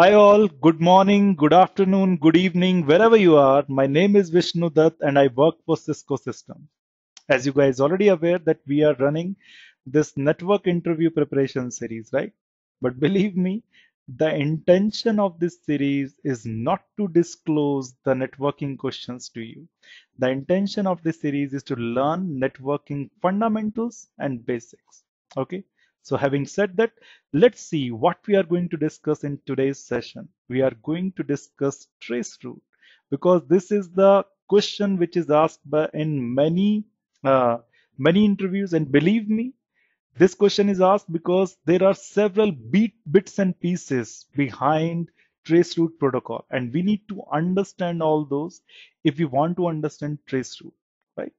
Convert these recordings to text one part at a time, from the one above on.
Hi all, good morning, good afternoon, good evening, wherever you are. My name is Vishnu Dutt and I work for Cisco Systems. As you guys already aware that we are running this network interview preparation series, right? But believe me, the intention of this series is not to disclose the networking questions to you. The intention of this series is to learn networking fundamentals and basics, okay? So having said that, let's see what we are going to discuss in today's session. We are going to discuss Traceroute because this is the question which is asked by in many interviews, and believe me, this question is asked because there are several bits and pieces behind Traceroute protocol, and we need to understand all those if we want to understand Traceroute, right?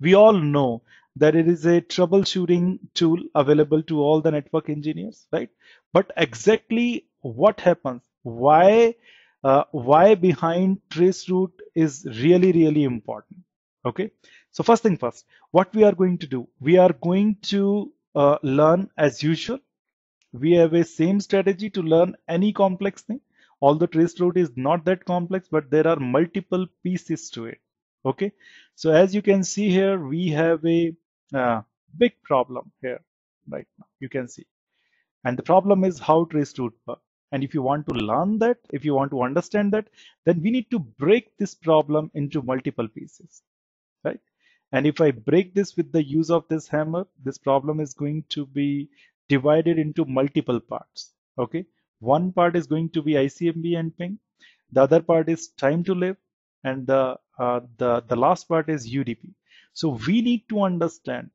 We all know that it is a troubleshooting tool available to all the network engineers, right? But exactly what happens, why behind Traceroute is really important, okay? So first thing first, what we are going to do, we are going to learn as usual. We have a same strategy to learn any complex thing, although Traceroute is not that complex, but there are multiple pieces to it, okay? So as you can see here, we have a big problem here right now, you can see, and the problem is how Traceroute works. And if you want to learn that, if you want to understand that, then we need to break this problem into multiple pieces, right? And if I break this with the use of this hammer, this problem is going to be divided into multiple parts, okay? One part is going to be ICMP and ping, the other part is time to live, and the last part is UDP. So we need to understand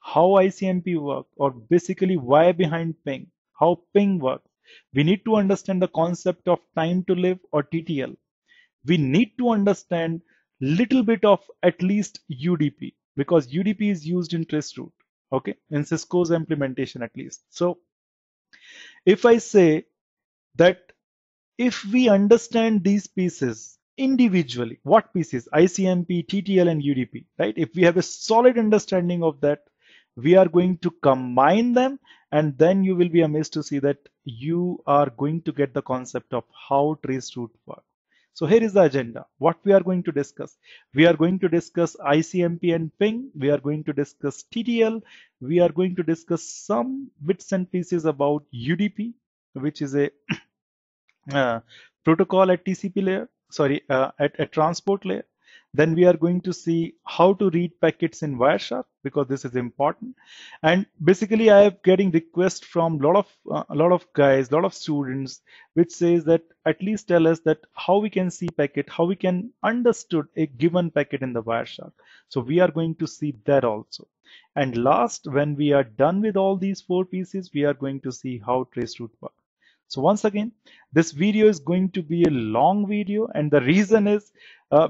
how ICMP works, or basically why behind ping, how ping works. We need to understand the concept of time to live or TTL. We need to understand little bit of at least UDP, because UDP is used in Traceroute, okay, in Cisco's implementation at least. So if I say that if we understand these pieces individually, what pieces, ICMP, TTL and UDP, right? If we have a solid understanding of that, we are going to combine them, and then you will be amazed to see that you are going to get the concept of how Traceroute works. So here is the agenda, what we are going to discuss. We are going to discuss ICMP and ping, we are going to discuss TTL, we are going to discuss some bits and pieces about UDP, which is a protocol at TCP layer, sorry, at transport layer. Then we are going to see how to read packets in Wireshark, because this is important. And basically I am getting requests from a lot of guys, lot of students, which says that at least tell us that how we can see packet, how we can understood a given packet in the Wireshark. So we are going to see that also. And last, when we are done with all these four pieces, we are going to see how Traceroute works. So once again, this video is going to be a long video, and the reason is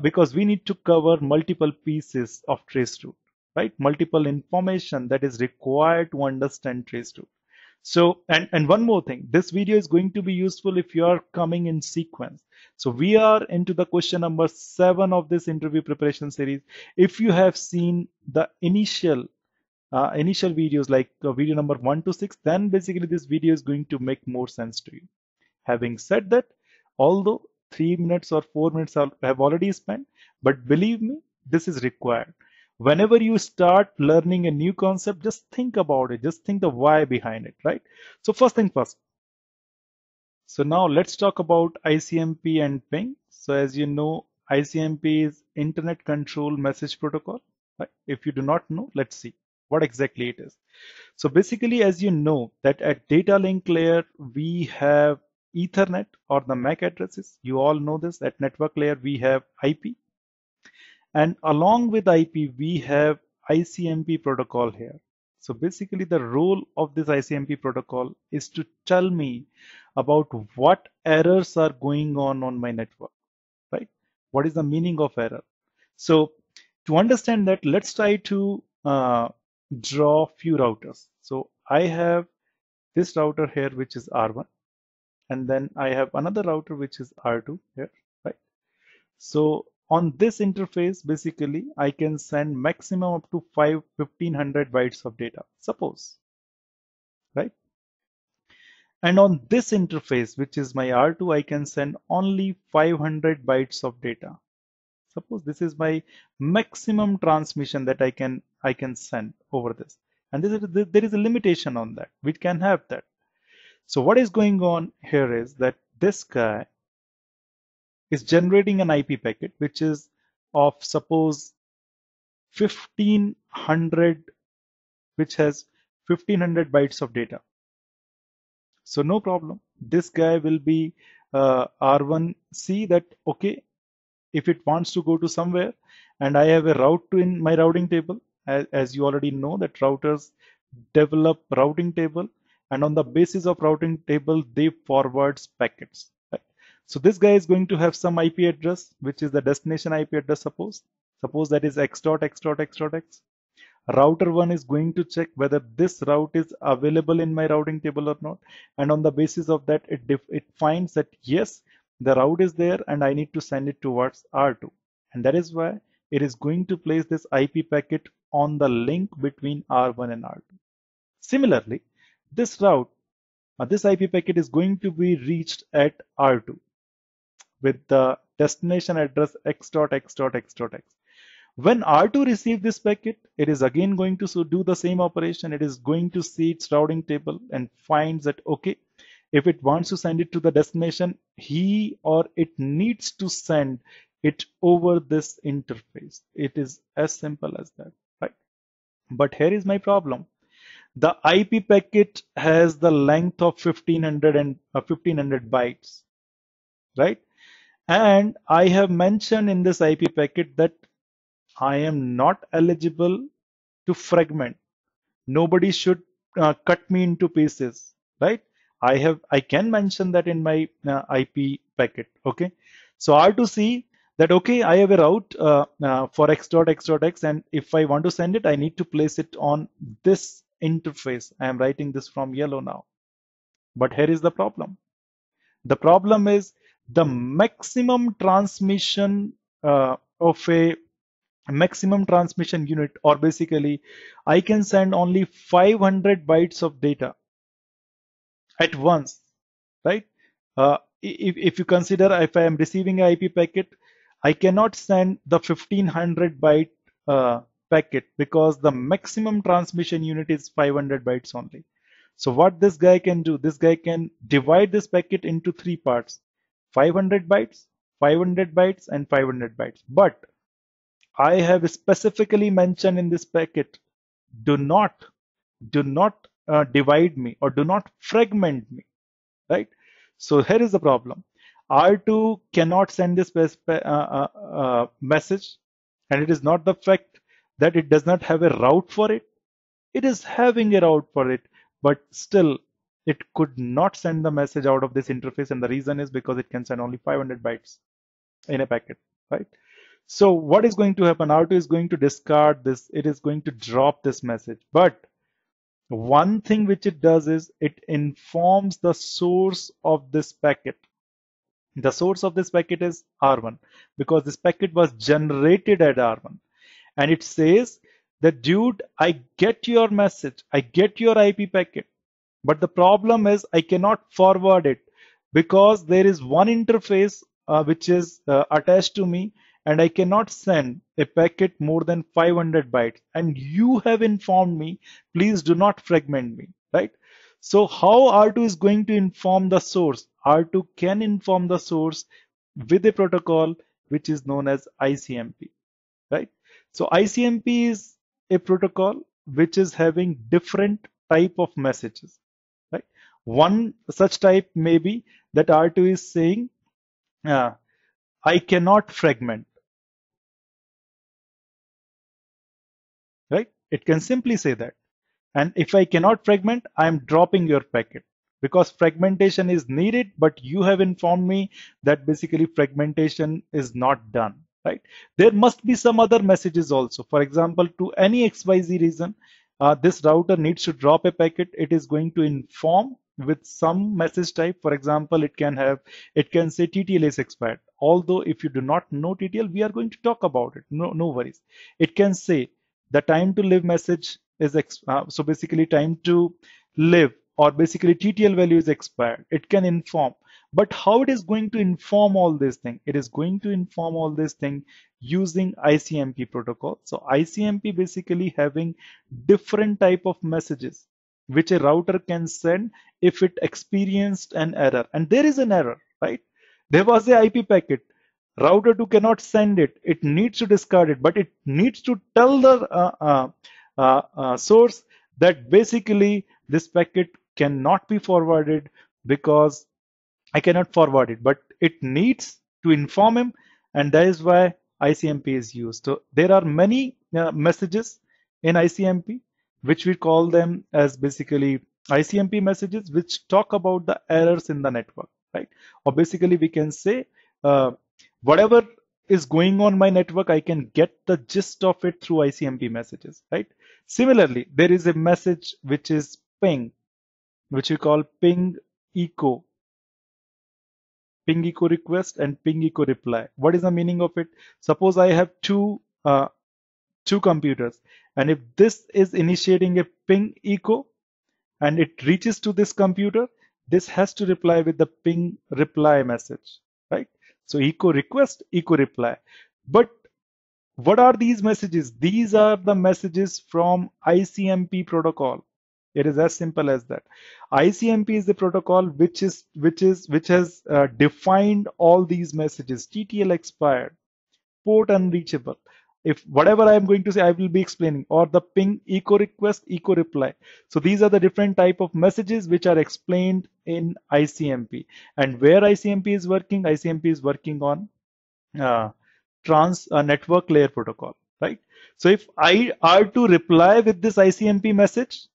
because we need to cover multiple pieces of Traceroute, right? Multiple information that is required to understand Traceroute. So, and one more thing, this video is going to be useful if you are coming in sequence. So we are into the question number 7 of this interview preparation series. If you have seen the initial videos like video number 1 to 6, then basically this video is going to make more sense to you. Having said that, although 3 minutes or 4 minutes have already spent, but believe me, this is required. Whenever you start learning a new concept, just think about it, just think the why behind it, right? So first thing first, so now let's talk about ICMP and ping. So as you know, ICMP is Internet Control Message Protocol, right? If you do not know, let's see what exactly it is. So basically, as you know, that at data link layer, we have Ethernet or the MAC addresses. You all know this. At network layer, we have IP. And along with IP, we have ICMP protocol here. So basically, the role of this ICMP protocol is to tell me about what errors are going on my network, right? What is the meaning of error? So to understand that, let's try to draw few routers. So I have this router here, which is R1, and then I have another router which is R2 here, right? So on this interface, basically I can send maximum up to 1500 bytes of data, suppose, right? And on this interface, which is my R2, I can send only 500 bytes of data. Suppose this is my maximum transmission that I can send over this. And there is a limitation on that. We can have that. So what is going on here is that this guy is generating an IP packet, which is of suppose 1500, which has 1500 bytes of data. So no problem. This guy will be R1C that, okay, if it wants to go to somewhere and I have a route in my routing table, as you already know that routers develop routing table, and on the basis of routing table, they forward packets. Right? So this guy is going to have some IP address, which is the destination IP address, suppose that is x.x.x.x. Router 1 is going to check whether this route is available in my routing table or not, and on the basis of that it finds that yes, the route is there and I need to send it towards R2, and that is why it is going to place this IP packet on the link between R1 and R2. Similarly, this route, this IP packet is going to be reached at R2 with the destination address x.x.x.x. When R2 receives this packet, it is again going to do the same operation. It is going to see its routing table and finds that, okay, if it wants to send it to the destination, he or it needs to send it over this interface. It is as simple as that, right? But here is my problem. The IP packet has the length of 1500 bytes, right? And I have mentioned in this IP packet that I am not eligible to fragment. Nobody should cut me into pieces, right? I can mention that in my IP packet. Okay, so R2C that, okay, I have a route for x.x.x, and if I want to send it, I need to place it on this interface. I am writing this from yellow now. But here is the problem. The problem is the maximum transmission of a maximum transmission unit, or basically I can send only 500 bytes of data at once, right? If you consider, if I am receiving an IP packet, I cannot send the 1500 byte packet because the maximum transmission unit is 500 bytes only. So what this guy can do, this guy can divide this packet into three parts: 500 bytes, 500 bytes, and 500 bytes. But I have specifically mentioned in this packet, do not divide me, or do not fragment me, right? So here is the problem. R2 cannot send this message, and it is not the fact that it does not have a route for it. It is having a route for it, but still it could not send the message out of this interface, and the reason is because it can send only 500 bytes in a packet, right? So what is going to happen? R2 is going to discard this. It is going to drop this message. But one thing which it does is it informs the source of this packet. The source of this packet is R1, because this packet was generated at R1. And it says that, dude, I get your message. I get your IP packet. But the problem is I cannot forward it because there is one interface which is attached to me, and I cannot send a packet more than 500 bytes. And you have informed me, please do not fragment me, right? So how R2 is going to inform the source? R2 can inform the source with a protocol which is known as ICMP, right? So ICMP is a protocol which is having different type of messages, right? One such type may be that R2 is saying, I cannot fragment. Right? It can simply say that. And if I cannot fragment, I am dropping your packet because fragmentation is needed, but you have informed me that basically fragmentation is not done, right? There must be some other messages also. For example, to any XYZ reason, this router needs to drop a packet. It is going to inform with some message type. For example, it can say TTL is expired. Although if you do not know TTL, we are going to talk about it. No worries. It can say the time to live message is so basically time to live or basically TTL value is expired. It can inform. But how it is going to inform all this thing? It is going to inform all this thing using ICMP protocol. So ICMP basically having different type of messages which a router can send if it experienced an error. And there is an error, right? There was a IP packet. Router 2 cannot send it. It needs to discard it, but it needs to tell the source that basically this packet cannot be forwarded because I cannot forward it, but it needs to inform him, and that is why ICMP is used. So there are many messages in ICMP, which we call them as basically ICMP messages, which talk about the errors in the network, right? Or basically we can say whatever is going on my network, I can get the gist of it through ICMP messages, right? Similarly, there is a message which is ping, which we call ping echo request and ping echo reply. What is the meaning of it? Suppose I have two computers, and if this is initiating a ping echo and it reaches to this computer, this has to reply with the ping reply message, right? So echo request, echo reply. But what are these messages? These are the messages from ICMP protocol. It is as simple as that. ICMP is the protocol which has defined all these messages. TTL expired, port unreachable. If whatever I am going to say, I will be explaining, or the ping echo request, echo reply. So these are the different type of messages which are explained in ICMP. And where ICMP is working on network layer protocol, right? So if I are to reply with this ICMP message,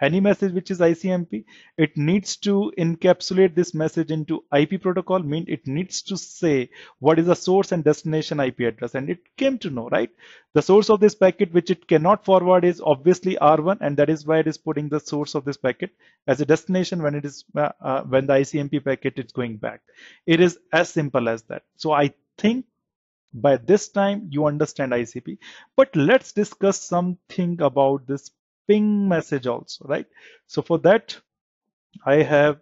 any message which is ICMP, it needs to encapsulate this message into IP protocol, mean it needs to say what is the source and destination IP address, and it came to know, right? The source of this packet which it cannot forward is obviously R1, and that is why it is putting the source of this packet as a destination when it is when the ICMP packet is going back. It is as simple as that. So I think by this time you understand ICMP, but let's discuss something about this ping message also, right? So for that, I have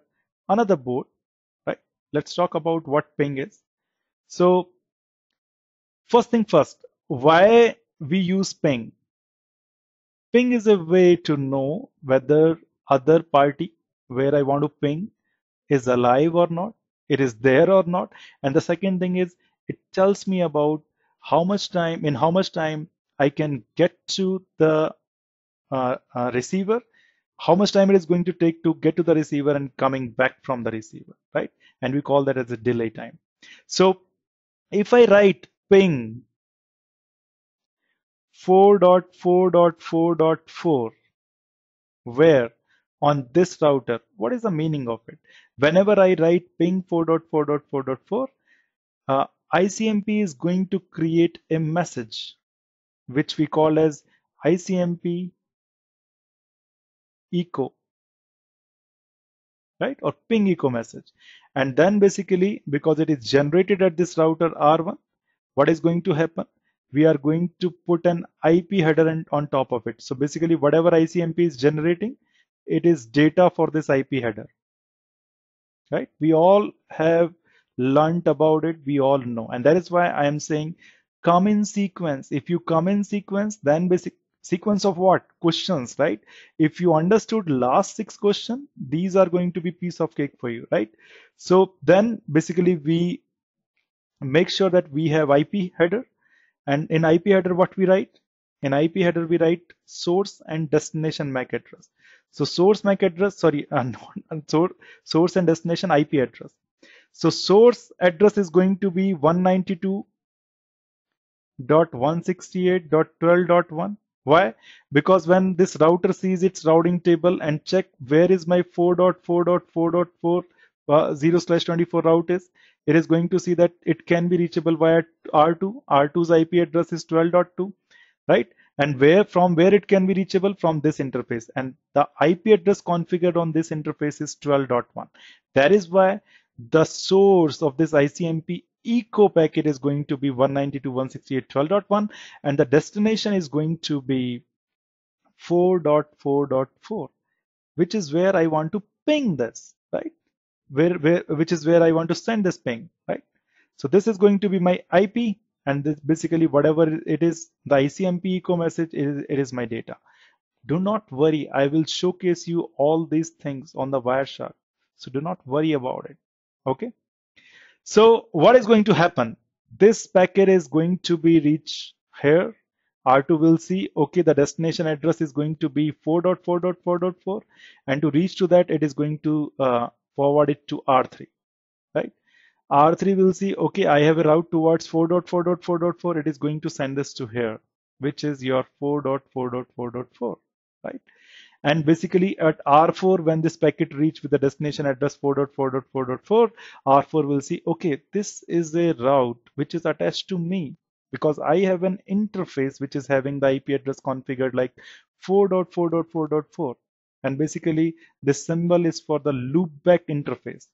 another board, right? Let's talk about what ping is. So first thing first, why we use ping? Ping is a way to know whether other party where I want to ping is alive or not, it is there or not. And the second thing is, it tells me about how much time, in how much time I can get to the receiver, how much time it is going to take to get to the receiver and coming back from the receiver, right? And we call that as a delay time. So if I write ping 4.4.4.4, where on this router, what is the meaning of it? Whenever I write ping 4.4.4.4, ICMP is going to create a message which we call as ICMP echo, right, or ping echo message. And then basically, because it is generated at this router R1, what is going to happen? We are going to put an IP header on top of it. So basically whatever ICMP is generating, it is data for this IP header, right? We all have learnt about it, we all know, and that is why I am saying come in sequence. If you come in sequence, then basically sequence of what? Questions, right? If you understood last 6 questions, these are going to be piece of cake for you, right? So then basically we make sure that we have IP header, and in IP header what we write? In IP header we write source and destination MAC address. So source MAC address, source and destination IP address. So source address is going to be 192.168.12.1. Why? Because when this router sees its routing table and check where is my 4.4.4.4 0/24 route is, it is going to see that it can be reachable via R2. R2's IP address is 12.2, right? And where from where it can be reachable? From this interface, and the IP address configured on this interface is 12.1. That is why the source of this ICMP echo packet is going to be 192.168.12.1, and the destination is going to be 4.4.4, which is where I want to ping this, right? Which is where I want to send this ping, right? So this is going to be my IP, and this basically whatever it is, the ICMP echo message, it is my data. Do not worry, I will showcase you all these things on the Wireshark. So do not worry about it, okay? So what is going to happen? This packet is going to be reached here. R2 will see, okay, the destination address is going to be 4.4.4.4, and to reach to that, it is going to forward it to R3, right? R3 will see, okay, I have a route towards 4.4.4.4. It is going to send this to here, which is your 4.4.4.4, right? And basically at R4, when this packet reach with the destination address 4.4.4.4, R4 will see, okay, this is a route which is attached to me because I have an interface which is having the IP address configured like 4.4.4.4. And basically this symbol is for the loopback interface.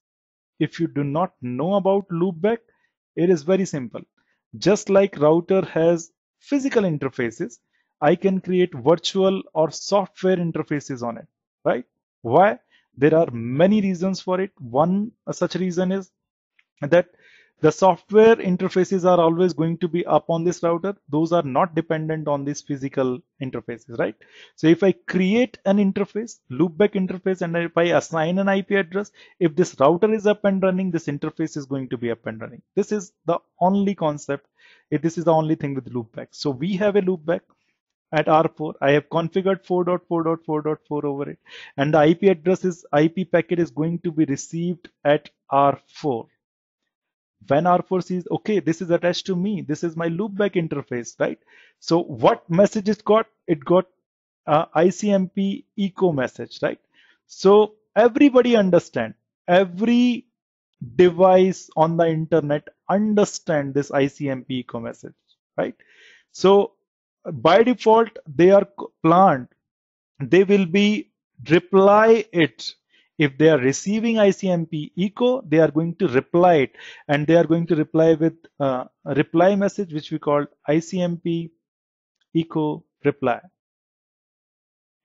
If you do not know about loopback, it is very simple. Just like router has physical interfaces, I can create virtual or software interfaces on it, right? Why? There are many reasons for it. One such reason is that the software interfaces are always going to be up on this router. Those are not dependent on these physical interfaces, right? So if I create an interface, loopback interface, and if I assign an IP address, if this router is up and running, this interface is going to be up and running. This is the only concept. This is the only thing with loopback. So we have a loopback. At R4, I have configured 4.4.4.4 over it, and the IP address is IP packet is going to be received at R4. When R4 sees, okay, this is attached to me, this is my loopback interface, right? So what message it got? It got ICMP echo message, right? So everybody understand, every device on the internet understand this ICMP echo message, right? So by default, they are planned, they will be reply it. If they are receiving ICMP echo, they are going to reply it, and they are going to reply with a reply message, which we call ICMP echo reply.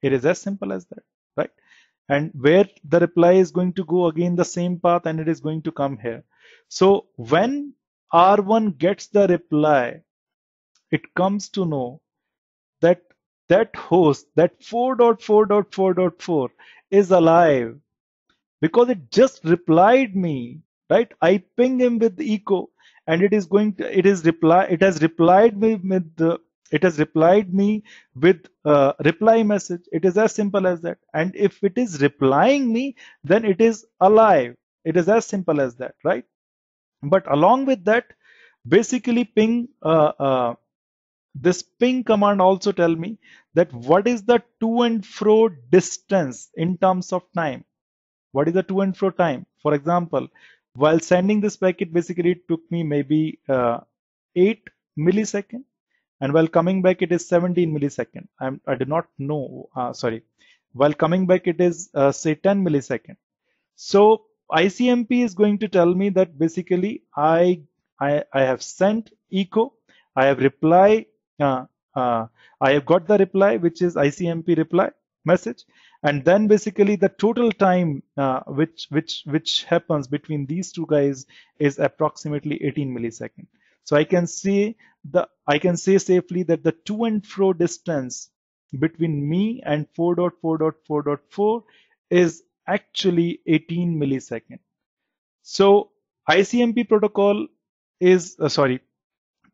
It is as simple as that, right? And where the reply is going to go, again the same path, and it is going to come here. So when R1 gets the reply, it comes to know that that host, that 4.4.4.4 is alive because it just replied me, right? I ping him with the echo, and it is going to, it has replied me with reply message. It is as simple as that. And if it is replying me, then it is alive. It is as simple as that, right? But along with that, basically ping, this ping command also tell me that what is the to and fro distance in terms of time. What is the to and fro time? For example, while sending this packet, basically it took me maybe 8 milliseconds, and while coming back it is 17 milliseconds. I do not know, sorry, while coming back it is say 10 milliseconds. So ICMP is going to tell me that basically I have sent echo, I have reply. I have got the reply, which is ICMP reply message, and then basically the total time which happens between these two guys is approximately 18 milliseconds. So I can say safely that the to and fro distance between me and 4.4.4.4 is actually 18 milliseconds. So ICMP protocol is sorry,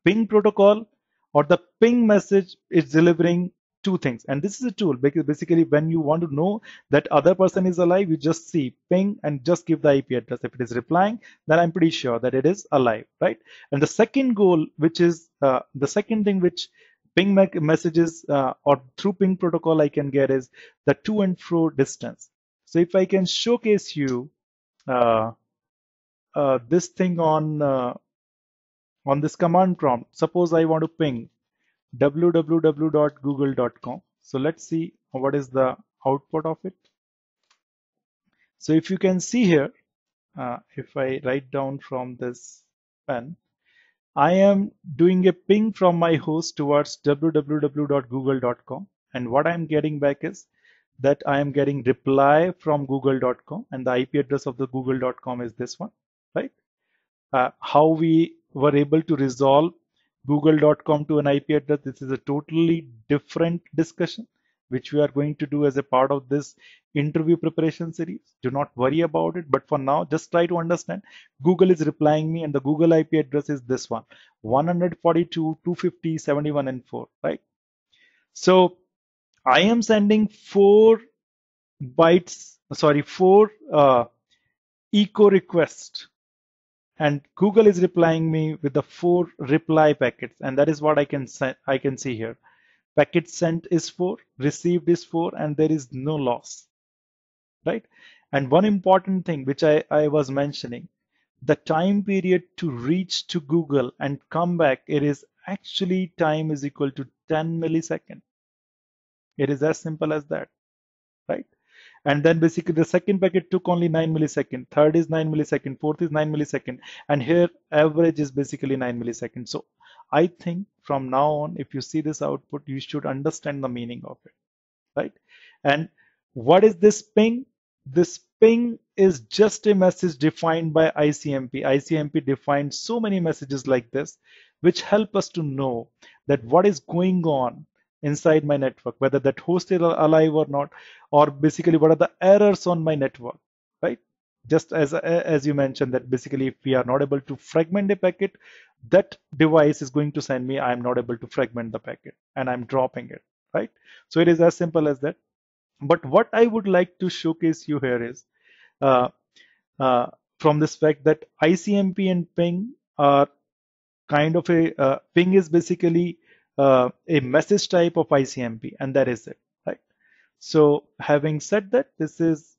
ping protocol, or the ping message is delivering two things. And this is a tool because basically when you want to know that other person is alive, you just see ping and just give the IP address. If it is replying, then I'm pretty sure that it is alive, right? And the second goal, which is the second thing which ping messages or through ping protocol I can get, is the to and fro distance. So if I can showcase you this thing on this command prompt, suppose I want to ping www.google.com. So let's see what is the output of it. So if you can see here, if I write down from this pen, I am doing a ping from my host towards www.google.com, and what I'm getting back is that I am getting reply from google.com, and the IP address of the google.com is this one, right? How we were able to resolve google.com to an IP address, this is a totally different discussion, which we are going to do as a part of this interview preparation series. Do not worry about it, but for now, just try to understand. Google is replying me and the Google IP address is this one, 142.250.71.4, right? So I am sending 4 echo requests, and Google is replying me with the 4 reply packets, and that is what I can see here. Packet sent is 4, received is 4, and there is no loss, right? And one important thing which I was mentioning, the time period to reach to Google and come back, it is actually time is equal to 10 milliseconds. It is as simple as that, right? And then basically the second packet took only 9 milliseconds, third is 9 milliseconds, fourth is 9 milliseconds, and here average is basically 9 milliseconds. So I think from now on, if you see this output, you should understand the meaning of it, right? And what is this ping? This ping is just a message defined by ICMP. ICMP defines so many messages like this, which help us to know that what is going on inside my network, whether that host is alive or not, or basically what are the errors on my network, right? Just as you mentioned that basically if we are not able to fragment a packet, that device is going to send me, I'm not able to fragment the packet and I'm dropping it, right? So it is as simple as that. But what I would like to showcase you here is from this fact that ICMP and ping are kind of a, ping is basically a message type of ICMP, and that is it, right? So having said that, this is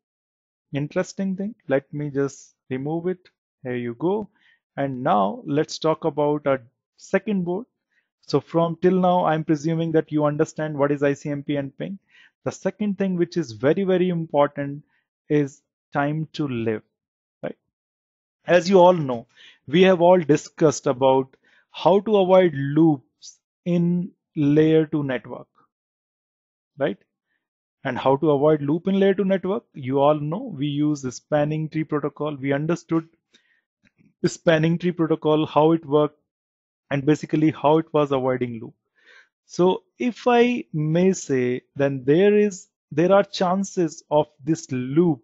interesting thing. Let me just remove it. Here you go. And now let's talk about our second board. So from till now, I'm presuming that you understand what is ICMP and ping. The second thing which is very, very important is time to live, right? As you all know, we have all discussed about how to avoid loops in layer 2 network, right? And how to avoid loop in layer 2 network, you all know we use the spanning tree protocol. We understood the spanning tree protocol, how it worked, and basically how it was avoiding loop. So if I may say, then there are chances of this loop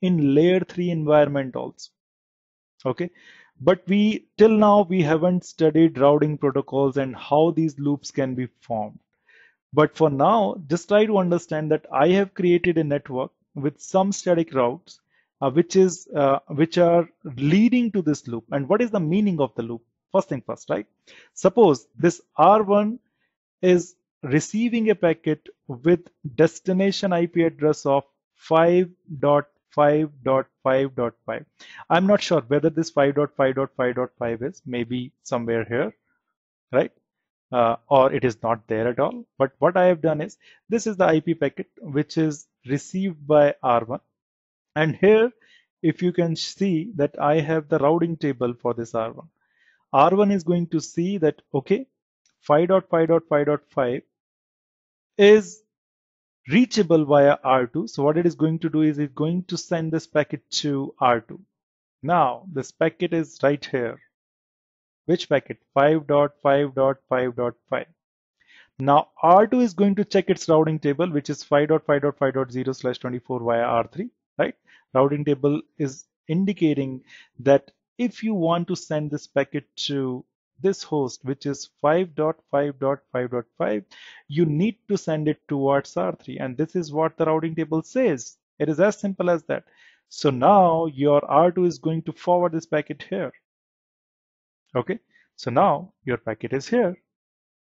in layer 3 environment also, okay? But we till now we haven't studied routing protocols and how these loops can be formed. But for now, just try to understand that I have created a network with some static routes, which are leading to this loop. And what is the meaning of the loop? First thing first, right? Suppose this R1 is receiving a packet with destination IP address of 5.5.5.5. I'm not sure whether this 5.5.5.5 is, maybe somewhere here, right? Or it is not there at all. But what I have done is, this is the IP packet which is received by R1, and here if you can see that I have the routing table for this R1. R1 is going to see that okay, 5.5.5.5 is reachable via R2. So what it is going to do is it's going to send this packet to R2. Now this packet is right here. Which packet? 5.5.5.5. Now R2 is going to check its routing table, which is 5.5.5.0/24 via R3, right? Routing table is indicating that if you want to send this packet to this host, which is 5.5.5.5, you need to send it towards R3. And this is what the routing table says. It is as simple as that. So now your R2 is going to forward this packet here. Okay, so now your packet is here,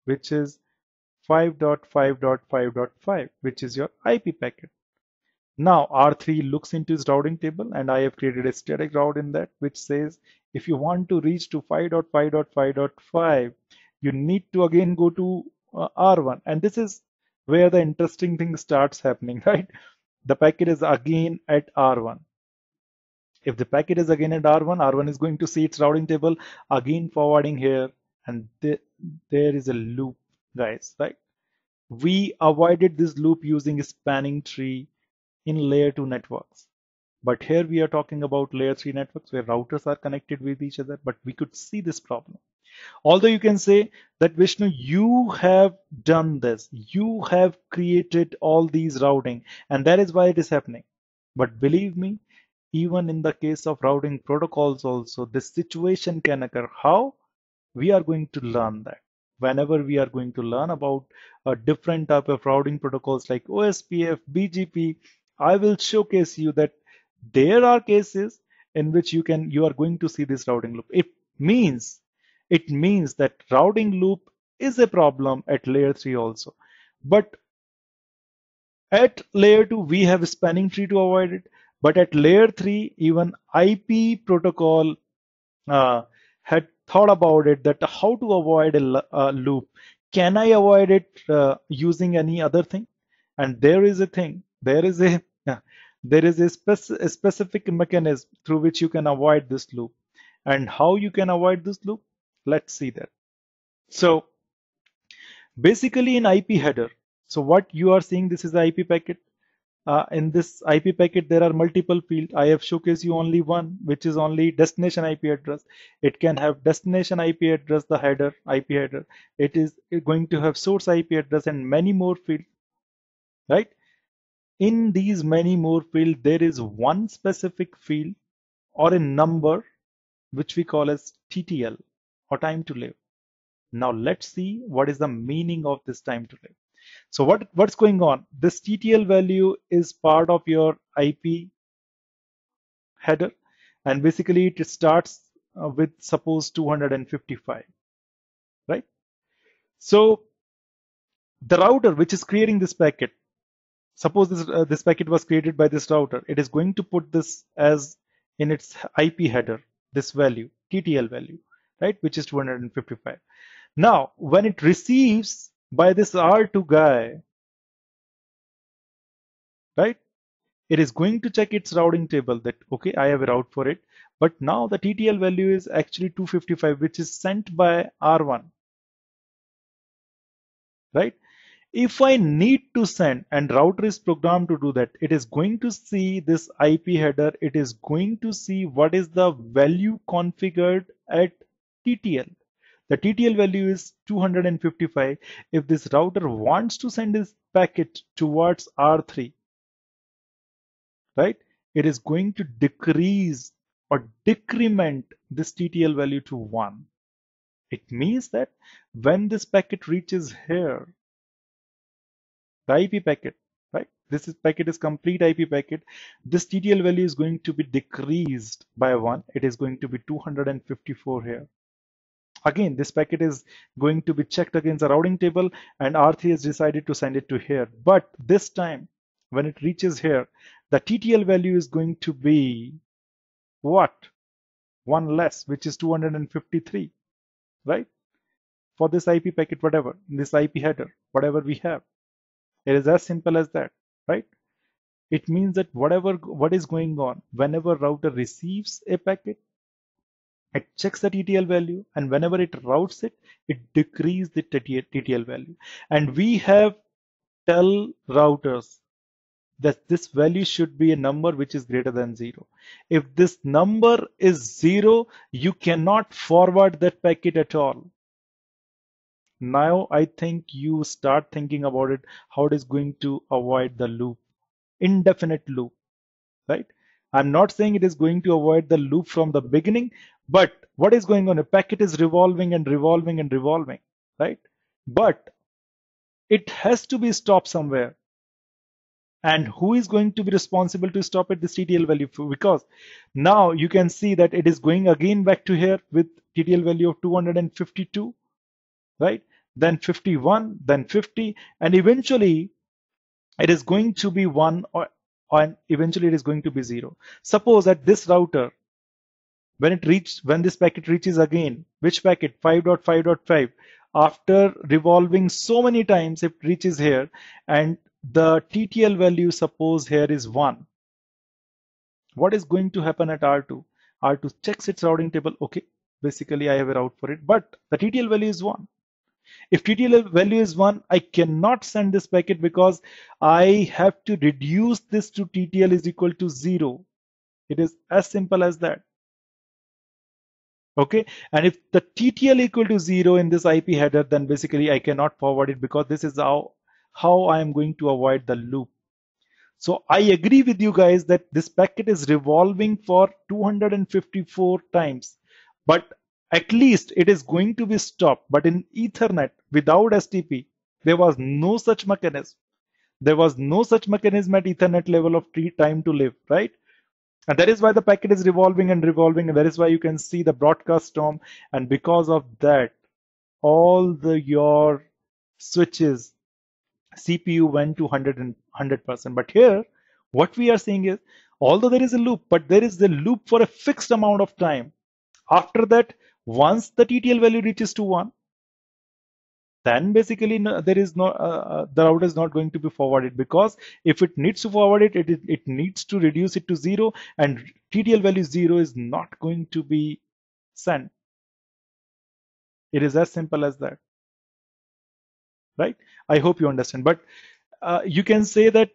which is 5.5.5.5, which is your IP packet. Now R3 looks into its routing table, and I have created a static route in that, which says if you want to reach to 5.5.5.5, you need to again go to R1. And this is where the interesting thing starts happening, right? The packet is again at R1. If the packet is again at R1, R1 is going to see its routing table, again forwarding here, and there is a loop, guys, right? We avoided this loop using a spanning tree in layer 2 networks. But here we are talking about layer 3 networks where routers are connected with each other, but we could see this problem. Although you can say that, Vishnu, you have done this, you have created all these routing, and that is why it is happening. But believe me, even in the case of routing protocols also, this situation can occur. How? We are going to learn that. Whenever we are going to learn about a different type of routing protocols like OSPF, BGP, I will showcase you that there are cases in which you are going to see this routing loop. It means that routing loop is a problem at layer 3 also. But at layer 2, we have a spanning tree to avoid it. But at layer 3, even IP protocol had thought about it, that how to avoid a loop. Can I avoid it using any other thing? And there is a thing, there is a specific mechanism through which you can avoid this loop. And how you can avoid this loop? Let's see that. So basically in IP header, so what you are seeing, this is the IP packet. In this IP packet, there are multiple fields. I have showcased you only one, which is only destination IP address. It can have destination IP address, the header, IP header. It is going to have source IP address and many more fields, right? In these many more fields, there is one specific field or a number which we call as TTL or time to live. Now let's see what is the meaning of this time to live. So what's going on? This TTL value is part of your IP header, and basically it starts with suppose 255, right? So the router which is creating this packet, suppose this packet was created by this router, it is going to put this as in its IP header, this value, TTL value, right, which is 255. Now when it receives by this R2 guy, right, it is going to check its routing table that, okay, I have a route for it, but now the TTL value is actually 255, which is sent by R1, right? If I need to send, and router is programmed to do that, it is going to see this IP header, it is going to see what is the value configured at TTL. The TTL value is 255. If this router wants to send this packet towards R3, right, it is going to decrease or decrement this TTL value to 1. It means that when this packet reaches here, the IP packet, right, this packet is complete IP packet, this TTL value is going to be decreased by 1. It is going to be 254 here. Again, this packet is going to be checked against the routing table, and R3 has decided to send it to here. But this time, when it reaches here, the TTL value is going to be what? One less, which is 253, right? For this IP packet, whatever, this IP header, whatever we have. It is as simple as that, right? It means that what is going on, whenever router receives a packet, it checks the TTL value, and whenever it routes it, it decreases the TTL value. And we have tell routers that this value should be a number which is greater than 0. If this number is 0, you cannot forward that packet at all. Now I think you start thinking about it, how it is going to avoid the loop, indefinite loop, right? I'm not saying it is going to avoid the loop from the beginning, but what is going on? A packet is revolving and revolving and revolving, right? But it has to be stopped somewhere. And who is going to be responsible to stop it? This TTL value, because now you can see that it is going again back to here with TTL value of 252, right? Then 51, then 50, and eventually it is going to be 1 and eventually it is going to be 0. Suppose at this router, when this packet reaches again, which packet? 5.5.5. After revolving so many times, it reaches here, and the TTL value, suppose here is 1. What is going to happen at R2? R2 checks its routing table. Okay, basically I have a route for it, but the TTL value is 1. If TTL value is 1, I cannot send this packet because I have to reduce this to TTL is equal to 0. It is as simple as that. Okay, and if the TTL equal to 0 in this IP header, then basically I cannot forward it because this is how I am going to avoid the loop. So I agree with you guys that this packet is revolving for 254 times, but at least it is going to be stopped. But in Ethernet without STP, there was no such mechanism. There was no such mechanism at Ethernet level of time to live, right? And that is why the packet is revolving and revolving, and that is why you can see the broadcast storm. And because of that, all your switches, CPU went to 100%. But here, what we are seeing is, although there is a loop, but there is a loop for a fixed amount of time. After that, once the TTL value reaches to 1, then basically the router is not going to be forwarded, because if it needs to forward it, it needs to reduce it to 0, and TTL value 0 is not going to be sent. It is as simple as that, right? I hope you understand. But you can say that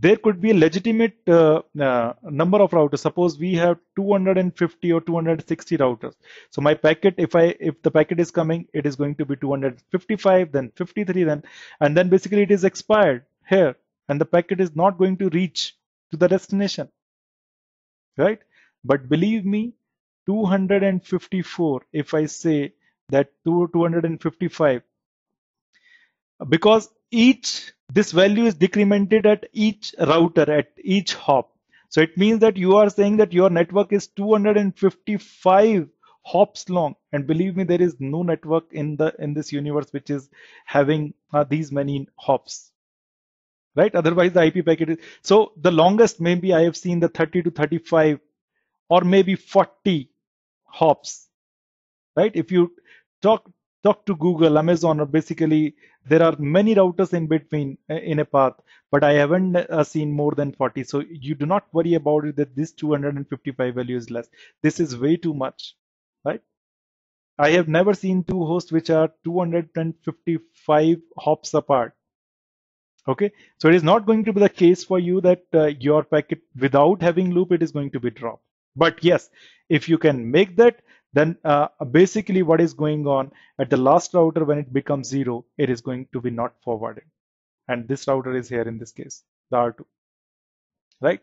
there could be a legitimate number of routers. Suppose we have 250 or 260 routers. So my packet, if the packet is coming, it is going to be 255, then 53, and then basically it is expired here, and the packet is not going to reach to the destination, right? But believe me, 254. If I say that 255, because this value is decremented at each router, at each hop. So it means that you are saying that your network is 255 hops long, and believe me, there is no network in this universe which is having these many hops, right? Otherwise the IP packet is, so the longest, maybe I have seen the 30 to 35 or maybe 40 hops, right? If you talk to Google, Amazon, or basically there are many routers in between in a path, but I haven't seen more than 40. So you do not worry about it that this 255 value is less. This is way too much, right? I have never seen two hosts which are 255 hops apart. Okay, so it is not going to be the case for you that your packet without having loop, it is going to be dropped. But yes, if you can make that, then basically what is going on at the last router, when it becomes 0, it is going to be not forwarded. And this router is here in this case, the R2, right?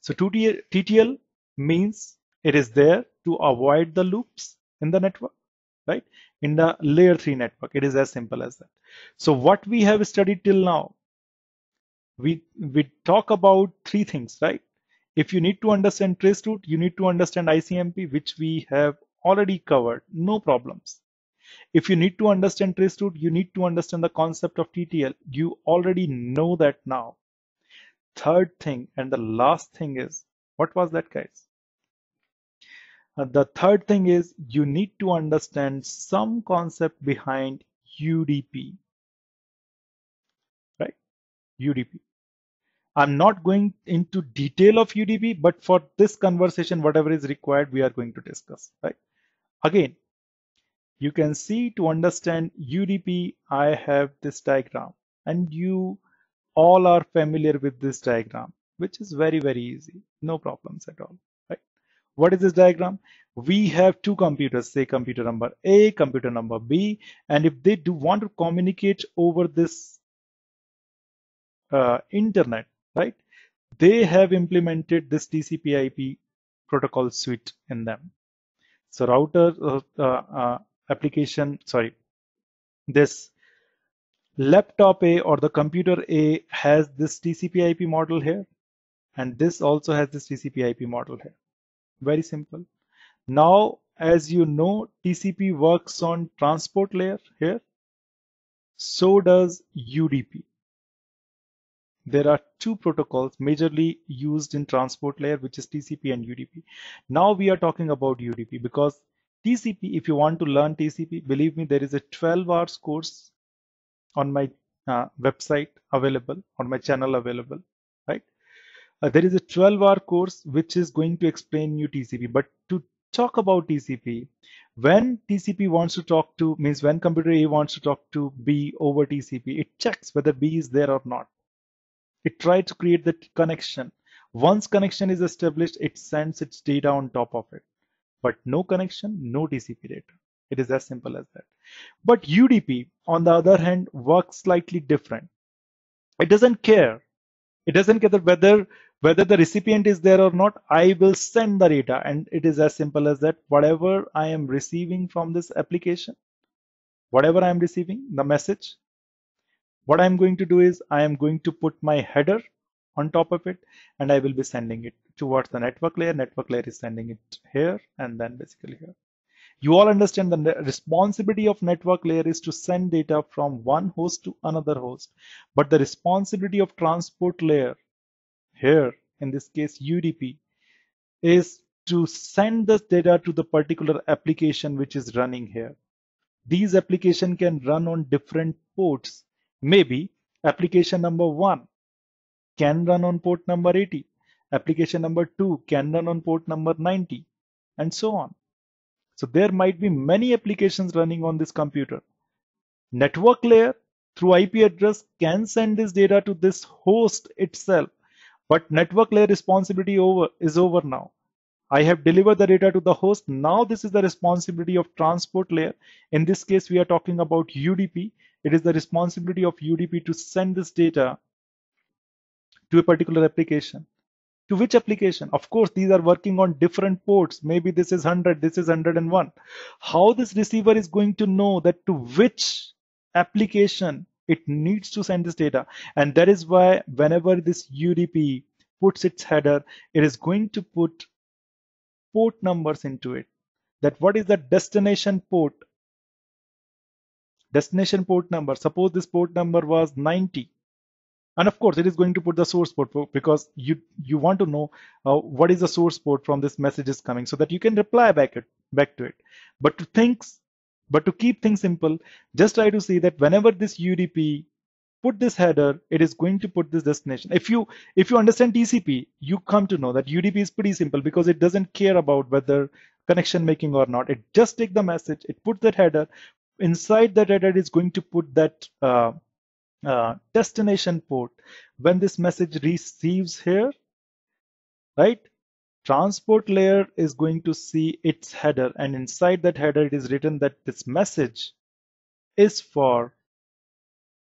So TTL means it is there to avoid the loops in the network, right? In the layer 3 network, it is as simple as that. So what we have studied till now, we talk about three things, right? If you need to understand Traceroute, you need to understand ICMP, which we have already covered, no problems. If you need to understand Traceroute, you need to understand the concept of TTL. You already know that now. Third thing and the last thing is, what was that, guys? The third thing is, you need to understand some concept behind UDP, right? UDP. I'm not going into detail of UDP, but for this conversation, whatever is required, we are going to discuss, right? Again, you can see to understand UDP, I have this diagram, and you all are familiar with this diagram, which is very, very easy. No problems at all, right? What is this diagram? We have two computers, say computer number A, computer number B, and if they do want to communicate over this internet, right, they have implemented this TCP/IP protocol suite in them. So router application, sorry, this laptop A or the computer A has this TCP/IP model here, and this also has this TCP/IP model here. Very simple. Now, as you know, TCP works on transport layer here. So does UDP. There are two protocols majorly used in transport layer, which is TCP and UDP. Now we are talking about UDP, because TCP, if you want to learn TCP, believe me, there is a 12-hour course on my website available, on my channel available, right? There is a 12-hour course which is going to explain you TCP, but to talk about TCP. When TCP wants to talk to, means when computer A wants to talk to B over TCP, it checks whether B is there or not. It tries to create the connection. Once connection is established, it sends its data on top of it. But no connection, no TCP data. It is as simple as that. But UDP, on the other hand, works slightly different. It doesn't care. It doesn't care whether the recipient is there or not. I will send the data, and it is as simple as that. Whatever I am receiving from this application, whatever I am receiving, the message, what I am going to do is I am going to put my header on top of it, and I will be sending it towards the network layer. Network layer is sending it here, and then basically here. You all understand the responsibility of network layer is to send data from one host to another host, but the responsibility of transport layer, here in this case UDP, is to send this data to the particular application which is running here. These applications can run on different ports. Maybe application number 1 can run on port number 80, application number 2 can run on port number 90, and so on. So there might be many applications running on this computer. Network layer through IP address can send this data to this host itself, but network layer responsibility is over now. I have delivered the data to the host. Now this is the responsibility of transport layer. In this case, we are talking about UDP. It is the responsibility of UDP to send this data to a particular application. To which application? Of course, these are working on different ports. Maybe this is 100, this is 101. How this receiver is going to know that to which application it needs to send this data? And that is why whenever this UDP puts its header, it is going to put port numbers into it. That what is the destination port? Destination port number. Suppose this port number was 90. And of course, it is going to put the source port, because you want to know what is the source port from this message is coming, so that you can reply back to it. But to keep things simple, just try to see that whenever this UDP put this header, it is going to put this destination. If you understand TCP, you come to know that UDP is pretty simple, because it doesn't care about whether connection making or not. It just takes the message, it puts that header. Inside that header, it is going to put that destination port. When this message receives here, right, transport layer is going to see its header, and inside that header it is written that this message is for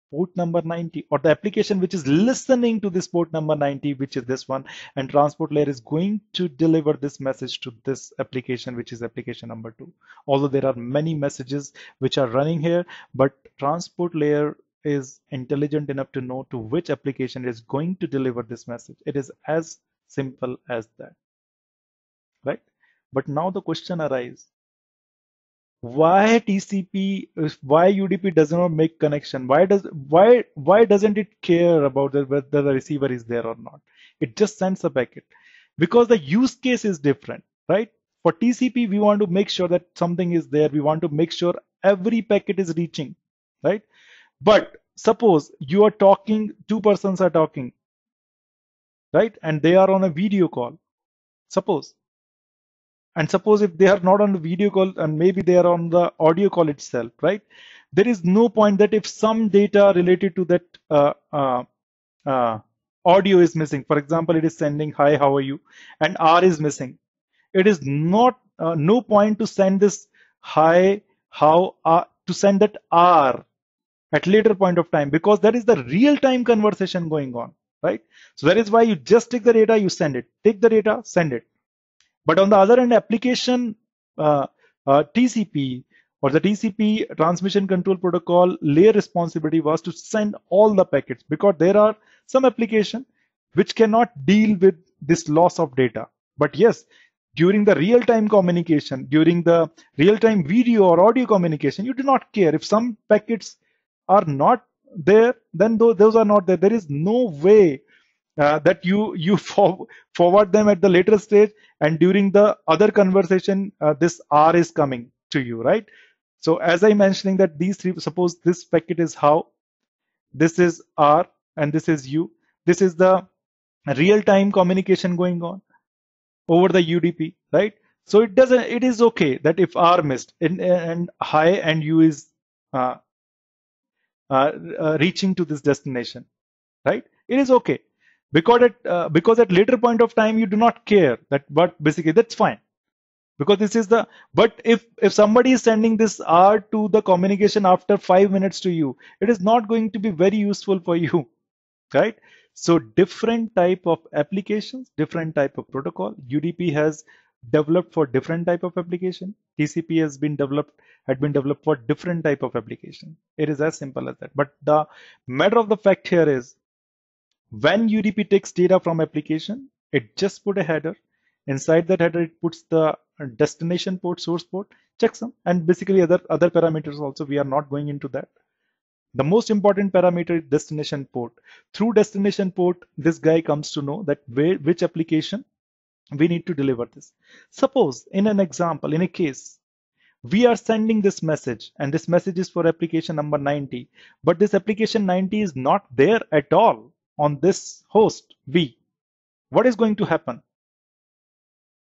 port number 90, or the application which is listening to this port number 90, which is this one, and transport layer is going to deliver this message to this application, which is application number 2. Although there are many messages which are running here, but transport layer is intelligent enough to know to which application is going to deliver this message. It is as simple as that, right? But now the question arises, why UDP does not make connection? Why doesn't it care about whether the receiver is there or not? It just sends a packet, because the use case is different, right? For TCP, we want to make sure that something is there. We want to make sure every packet is reaching, right? But suppose you are talking, two persons are talking, right? And they are on a video call, suppose. And suppose if they are not on the video call, and maybe they are on the audio call itself, right? There is no point that if some data related to that audio is missing, for example, it is sending, hi, how are you? And R is missing. It is not, no point to send this hi, how, to send that R at later point of time, because that is the real-time conversation going on, right? So that is why you just take the data, you send it, take the data, send it. But on the other end, application TCP, or the TCP transmission control protocol layer responsibility was to send all the packets, because there are some application which cannot deal with this loss of data. But yes, during the real-time communication, during the real-time video or audio communication, you do not care if some packets are not there, then those are not there. There is no way that you forward them at the later stage, and during the other conversation this R is coming to you, right? So as I mentioning that these three, suppose this packet is how, this is R, and this is you. This is the real-time communication going on over the UDP, right? So it doesn't, it is okay that if R missed and high and U is reaching to this destination, right? It is okay because at later point of time you do not care that, but basically that's fine. Because this is the, but if somebody is sending this R to the communication after 5 minutes to you, it is not going to be very useful for you, right? So different type of applications, different type of protocol. UDP has developed for different type of application. TCP has been developed, had been developed for different type of application. It is as simple as that. But the matter of the fact here is when UDP takes data from application, it just put a header. Inside that header, it puts the destination port, source port, checksum, and basically other parameters also. We are not going into that. The most important parameter is destination port. Through destination port, this guy comes to know that which application we need to deliver this. Suppose in an example, in a case, we are sending this message, and this message is for application number 90, but this application 90 is not there at all on this host B. What is going to happen?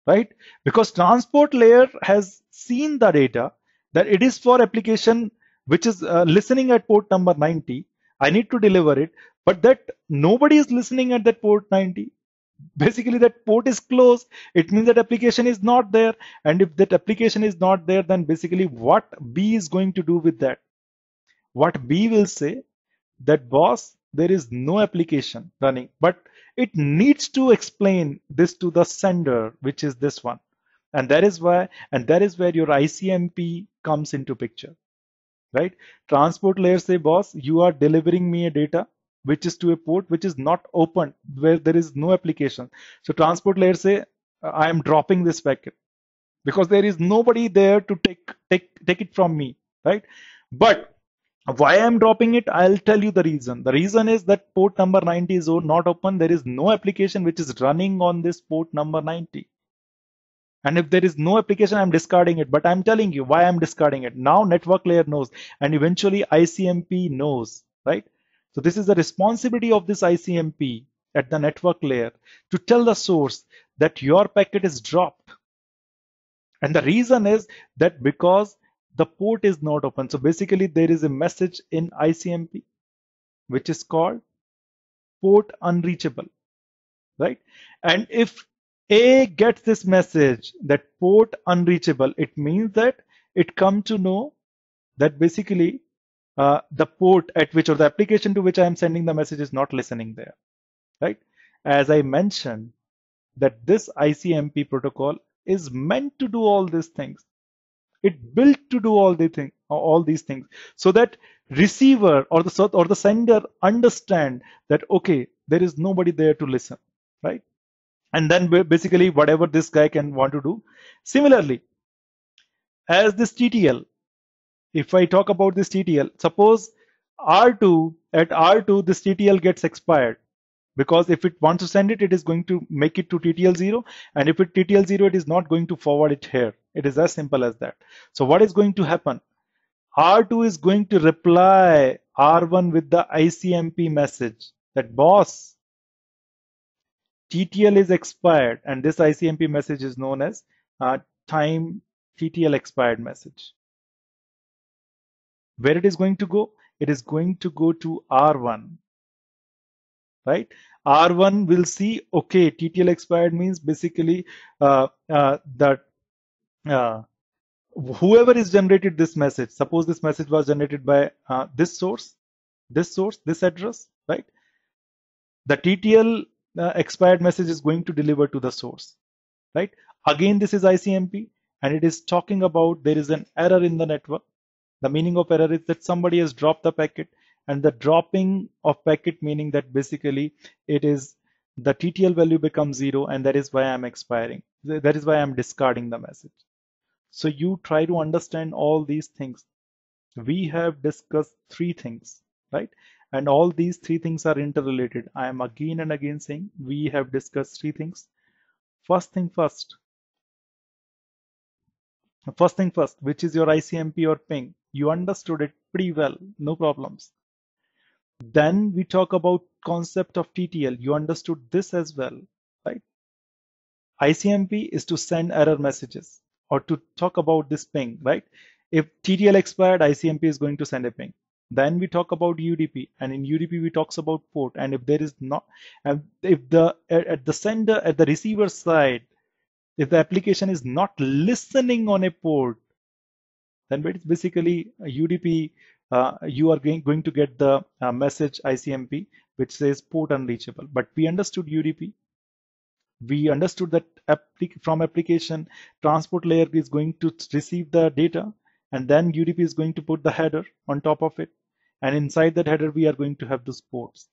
Right? Because transport layer has seen the data that it is for application which is listening at port number 90. I need to deliver it, but that nobody is listening at that port 90. Basically, that port is closed. It means that application is not there. And if that application is not there, then basically what B is going to do with that? What B will say that, boss, there is no application running, but it needs to explain this to the sender, which is this one. And that is why, and that is where your ICMP comes into picture, right? Transport layer say, boss, you are delivering me a data which is to a port which is not open, where there is no application. So transport layer say, I am dropping this packet because there is nobody there to take it from me, right? But why I'm dropping it, I'll tell you the reason. The reason is that port number 90 is not open. There is no application which is running on this port number 90. And if there is no application, I'm discarding it. But I'm telling you why I'm discarding it. Now network layer knows, and eventually ICMP knows, right? So this is the responsibility of this ICMP at the network layer to tell the source that your packet is dropped. And the reason is that because the port is not open. So basically there is a message in ICMP which is called port unreachable, right? And if A gets this message that port unreachable, it means that it comes to know that basically the port at which, or the application to which I am sending the message, is not listening there, right? As I mentioned, that this ICMP protocol is meant to do all these things. It built to do all these things, so that receiver or the sender understand that, okay, there is nobody there to listen, right? And then basically whatever this guy can want to do. Similarly, as this TTL, if I talk about this TTL, suppose at R2 this TTL gets expired, because if it wants to send it, it is going to make it to TTL 0, and if it TTL 0, it is not going to forward it here. It is as simple as that. So what is going to happen? R2 is going to reply R1 with the ICMP message that, boss, TTL is expired, and this ICMP message is known as time TTL expired message. Where it is going to go? It is going to go to R1, right? R1 will see, okay, TTL expired means basically that whoever is generated this message, suppose this message was generated by this source, this address, right? The TTL expired message is going to deliver to the source, right? Again, this is ICMP, and it is talking about there is an error in the network. The meaning of error is that somebody has dropped the packet, and the dropping of packet meaning that basically it is the TTL value becomes 0, and that is why I'm expiring. That is why I'm discarding the message. So you try to understand all these things. We have discussed 3 things, right? And all these 3 things are interrelated. I am again and again saying we have discussed 3 things. First thing first. First thing first, which is your ICMP or ping. You understood it pretty well, no problems. Then we talk about concept of TTL. You understood this as well, right? ICMP is to send error messages or to talk about this ping, right? If TTL expired, ICMP is going to send a ping. Then we talk about UDP, and in UDP we talks about port. And if there is not, if the at the sender, at the receiver side, if the application is not listening on a port, then it's basically a UDP. You are going to get the message ICMP, which says port unreachable. But we understood UDP. We understood that from application, transport layer is going to receive the data, and then UDP is going to put the header on top of it. And inside that header, we are going to have those ports.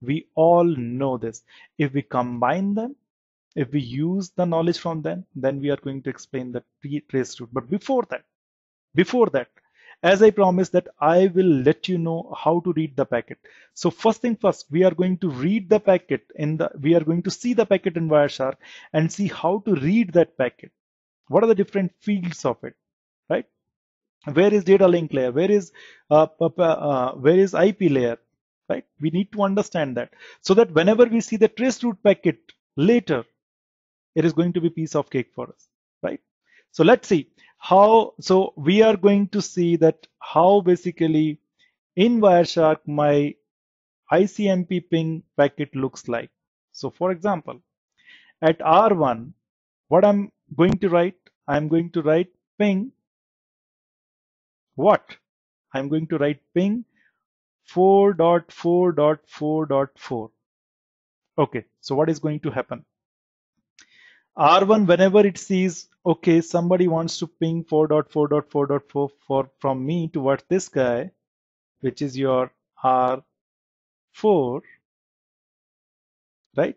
We all know this. If we combine them, if we use the knowledge from them, then we are going to explain the traceroute. But before that, as I promised that I will let you know how to read the packet. So first thing first, we are going to read the packet we are going to see the packet in Wireshark and see how to read that packet. What are the different fields of it, right? Where is data link layer? Where is IP layer, right? We need to understand that so that whenever we see the traceroute packet later, it is going to be a piece of cake for us, right? So let's see. So we are going to see that how basically in Wireshark my ICMP ping packet looks like. So for example, at R1, what I'm going to write, I'm going to write ping. What? I'm going to write ping 4.4.4.4. Okay, so what is going to happen? R1, whenever it sees, okay, somebody wants to ping 4.4.4.4 from me towards this guy, which is your R4, right?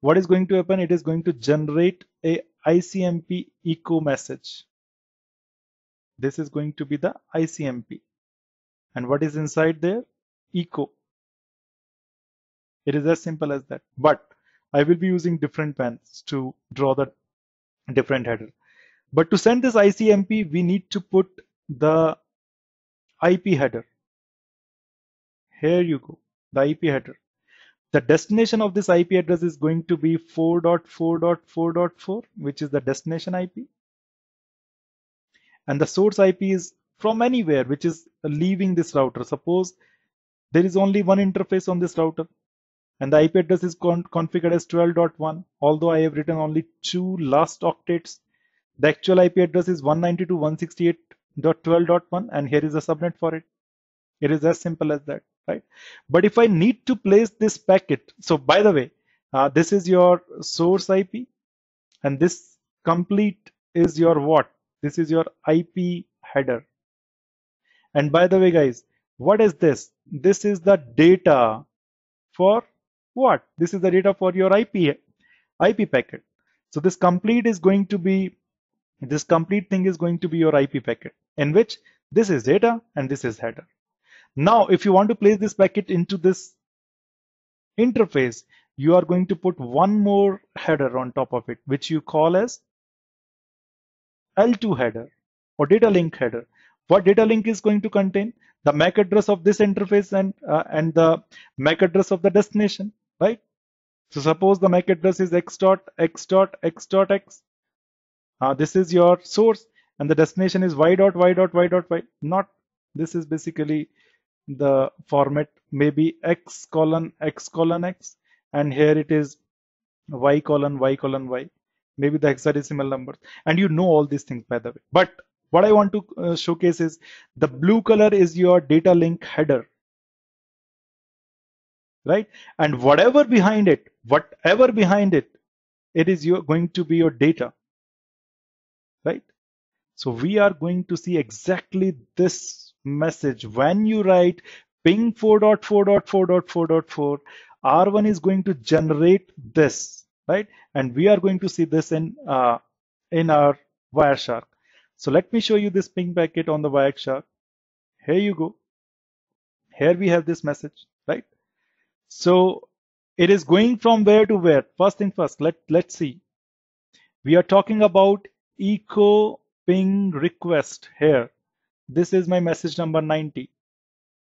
What is going to happen? It is going to generate a ICMP echo message. This is going to be the ICMP. And what is inside there? Echo. It is as simple as that. But I will be using different pens to draw the different header. But to send this ICMP, we need to put the IP header. Here you go, the IP header. The destination of this IP address is going to be 4.4.4.4, which is the destination IP. And the source IP is from anywhere, which is leaving this router. Suppose there is only one interface on this router. And the IP address is configured as 12.1. Although I have written only two last octets, the actual IP address is 192.168.12.1, and here is a subnet for it. It is as simple as that, right? But if I need to place this packet, so by the way, this is your source IP, and this complete is your what? This is your IP header. And by the way, guys, what is this? This is the data for what? This is the data for your IP packet. So this complete is going to be, this complete thing is going to be your IP packet, in which this is data and this is header. Now, if you want to place this packet into this interface, you are going to put one more header on top of it, which you call as L2 header or data link header. What data link is going to contain? The MAC address of this interface and the MAC address of the destination, right? So suppose the MAC address is x.x.x.x. This is your source, and the destination is y.y.y.y. Not, this is basically the format, maybe x:(x:(x), and here it is y:(y:(y). Maybe the hexadecimal numbers, and you know all these things, by the way. But what I want to showcase is the blue color is your data link header, right? And whatever behind it, it is going to be your data, right? So we are going to see exactly this message. When you write ping 4.4.4.4.4, R1 is going to generate this, right? And we are going to see this in our Wireshark. So let me show you this ping packet on the Wireshark. Here you go. Here we have this message, right? So it is going from where to where? First thing first, let's see. We are talking about echo ping request here. This is my message number 90.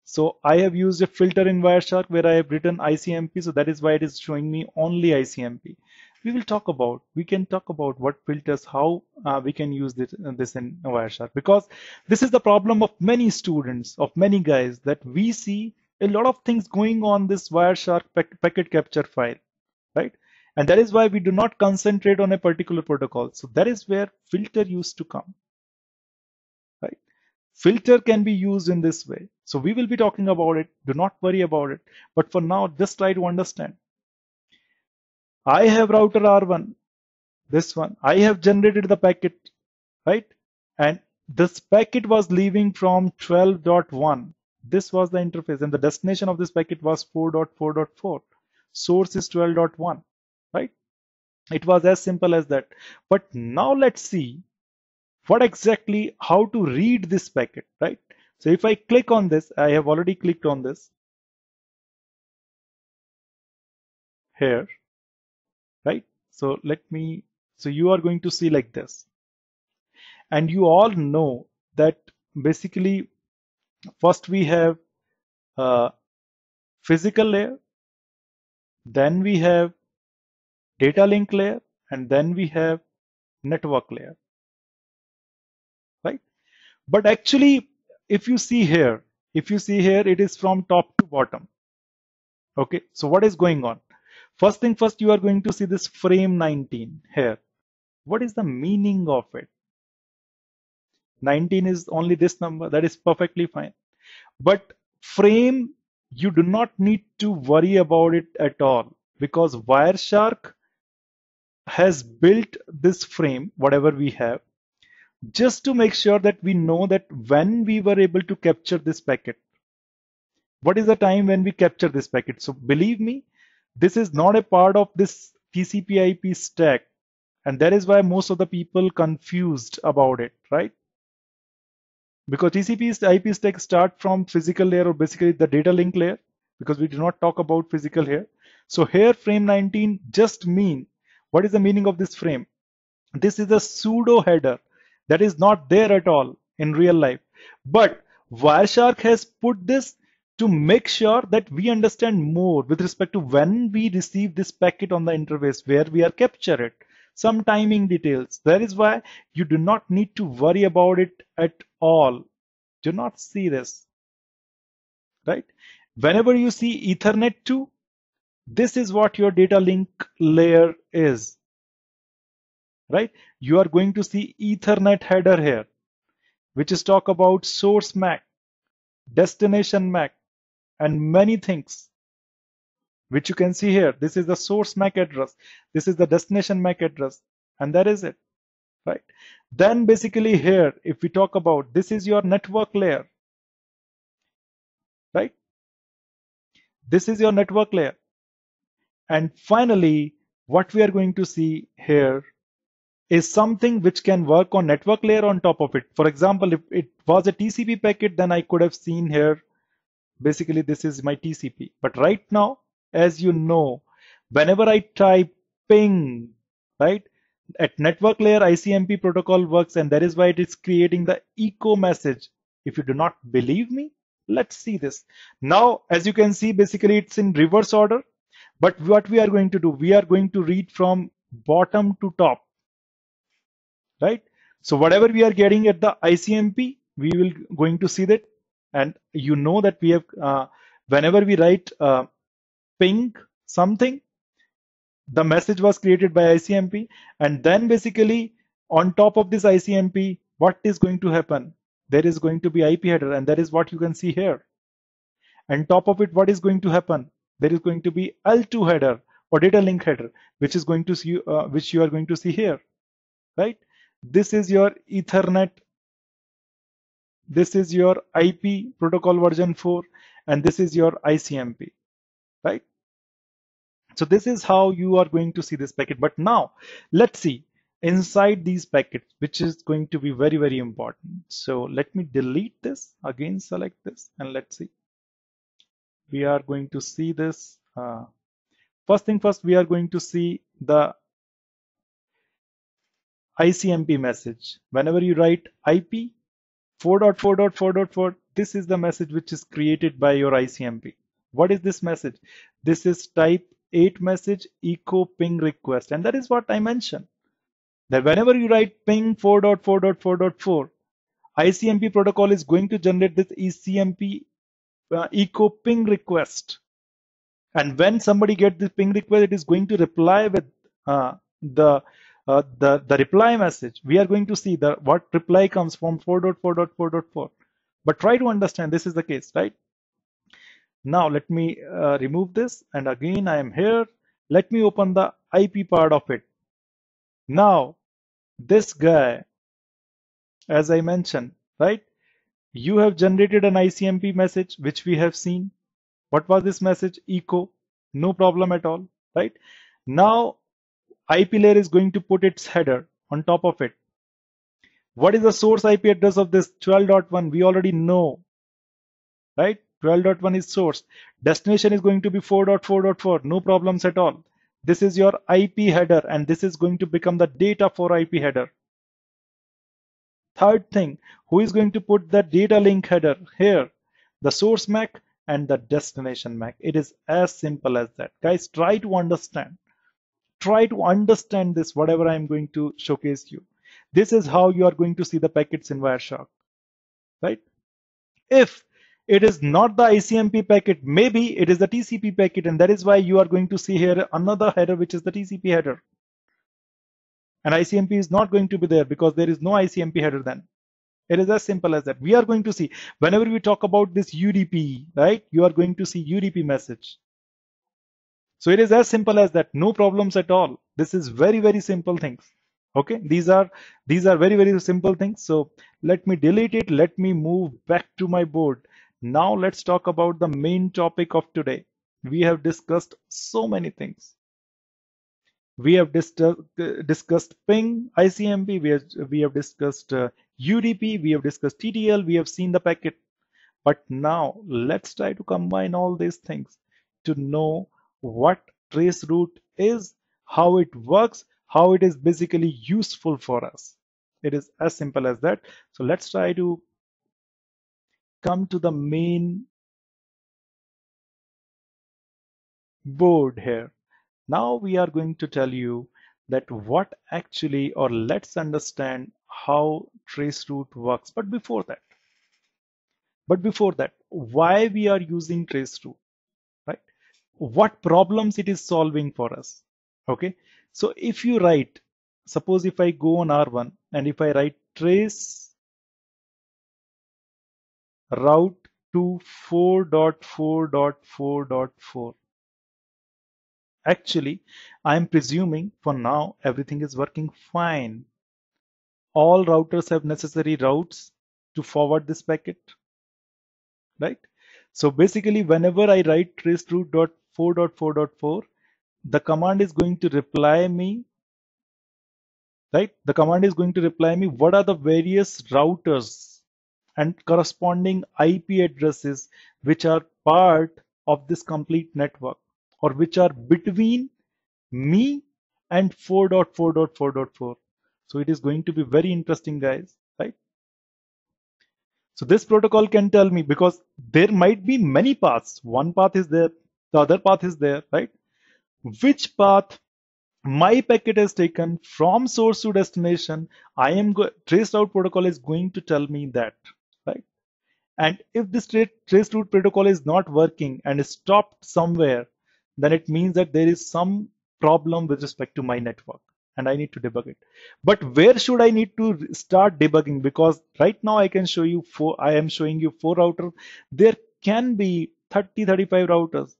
So I have used a filter in Wireshark where I have written ICMP. So that is why it is showing me only ICMP. we can talk about what filters, how we can use this in Wireshark, because this is the problem of many students, of many guys, that we see a lot of things going on this Wireshark packet capture file, right? And that is why we do not concentrate on a particular protocol. So that is where filter used to come, right? Filter can be used in this way. So we will be talking about it. Do not worry about it. But for now, just try to understand. I have router R1, this one. I have generated the packet, right? And this packet was leaving from 12.1. This was the interface, and the destination of this packet was 4.4.4. Source is 12.1. Right? It was as simple as that. But now let's see what exactly, how to read this packet, right? So if I click on this, I have already clicked on this here, right? So so you are going to see like this. And you all know that basically first we have a physical layer, then we have data link layer, and then we have network layer, right? But actually, if you see here, it is from top to bottom. Okay, so what is going on? First thing first, you are going to see this frame 19 here. What is the meaning of it? 19 is only this number, that is perfectly fine. But frame, you do not need to worry about it at all, because Wireshark has built this frame, whatever we have, just to make sure that we know that when we were able to capture this packet, what is the time when we capture this packet. So believe me, this is not a part of this TCP/IP stack, and that is why most of the people confused about it, right? Because TCP/IP stack start from physical layer, or basically the data link layer, because we do not talk about physical here. So here frame 19 just mean, what is the meaning of this frame? This is a pseudo header that is not there at all in real life. But Wireshark has put this to make sure that we understand more with respect to when we receive this packet on the interface, where we are capture it, some timing details. That is why you do not need to worry about it at all. Do not see this, right? Whenever you see Ethernet 2, this is what your data link layer is, right? You are going to see Ethernet header here, which is talk about source MAC, destination MAC, and many things, which you can see here. This is the source MAC address. This is the destination MAC address, and that is it, right? Then basically here, if we talk about, this is your network layer, right? This is your network layer. And finally, what we are going to see here is something which can work on network layer on top of it. For example, if it was a TCP packet, then I could have seen here, basically this is my TCP. But right now, as you know, whenever I type ping, right, at network layer, ICMP protocol works, and that is why it is creating the echo message. If you do not believe me, let's see this. Now, as you can see, basically it's in reverse order. But what we are going to do, we are going to read from bottom to top, right? So whatever we are getting at the ICMP, we will going to see that. And you know that we have, whenever we write ping something, the message was created by ICMP. And then basically on top of this ICMP, what is going to happen? There is going to be IP header, and that is what you can see here. And top of it, what is going to happen? There is going to be L2 header or data link header, which is going to see, which you are going to see here, right? This is your Ethernet. This is your IP protocol version 4, and this is your ICMP, right? So this is how you are going to see this packet. But now let's see inside these packets, which is going to be very, very important. So let me delete this, again select this, and let's see. We are going to see this. First thing first, we are going to see the ICMP message. Whenever you write IP 4.4.4.4, this is the message which is created by your ICMP. What is this message? This is type 8 message echo ping request, and that is what I mentioned, that whenever you write ping 4.4.4.4, ICMP protocol is going to generate this ICMP echo ping request, and when somebody gets this ping request, it is going to reply with the reply message. We are going to see the what reply comes from 4.4.4.4. But try to understand this is the case, right? Now let me remove this, and again I am here. Let me open the IP part of it. Now this guy, as I mentioned, right, you have generated an ICMP message which we have seen. What was this message? Echo. No problem at all, right? Now IP layer is going to put its header on top of it. What is the source IP address of this? 12.1? We already know, right? 12.1 is source. Destination is going to be 4.4.4. No problems at all. This is your IP header, and this is going to become the data for IP header. Third thing, who is going to put the data link header here? The source MAC and the destination MAC. It is as simple as that. Guys, try to understand. Try to understand this, whatever I'm going to showcase you. This is how you are going to see the packets in Wireshark, right? If it is not the ICMP packet, maybe it is the TCP packet, and that is why you are going to see here another header which is the TCP header. And ICMP is not going to be there because there is no ICMP header then. It is as simple as that. We are going to see whenever we talk about this UDP, right? You are going to see UDP message. So it is as simple as that. No problems at all. This is very, very simple things. Okay, these are very, very simple things. So let me delete it. Let me move back to my board. Now let's talk about the main topic of today. We have discussed so many things. We have discussed ping, ICMP, we have discussed UDP, we have discussed TTL, we have seen the packet. But now let's try to combine all these things to know what Traceroute is, how it works, how it is basically useful for us. It is as simple as that. So let's try to come to the main board here. Now we are going to tell you that what actually, or let's understand how Traceroute works. But before that, why we are using Traceroute, right? What problems it is solving for us. Okay. So if you write, suppose if I go on R1 and if I write trace route to 4.4.4.4. Actually, I am presuming for now everything is working fine. All routers have necessary routes to forward this packet, right? So basically, whenever I write traceroute.4.4.4, the command is going to reply me, right? The command is going to reply me what are the various routers and corresponding IP addresses which are part of this complete network, or which are between me and 4.4.4.4. So it is going to be very interesting, guys, right? So this protocol can tell me, because there might be many paths. One path is there, the other path is there, right? Which path my packet has taken from source to destination, I am Traceroute protocol is going to tell me that. And if this Traceroute protocol is not working and is stopped somewhere, then it means that there is some problem with respect to my network and I need to debug it. But where should I need to start debugging? Because right now I can show you four, I am showing you four routers. There can be 30, 35 routers.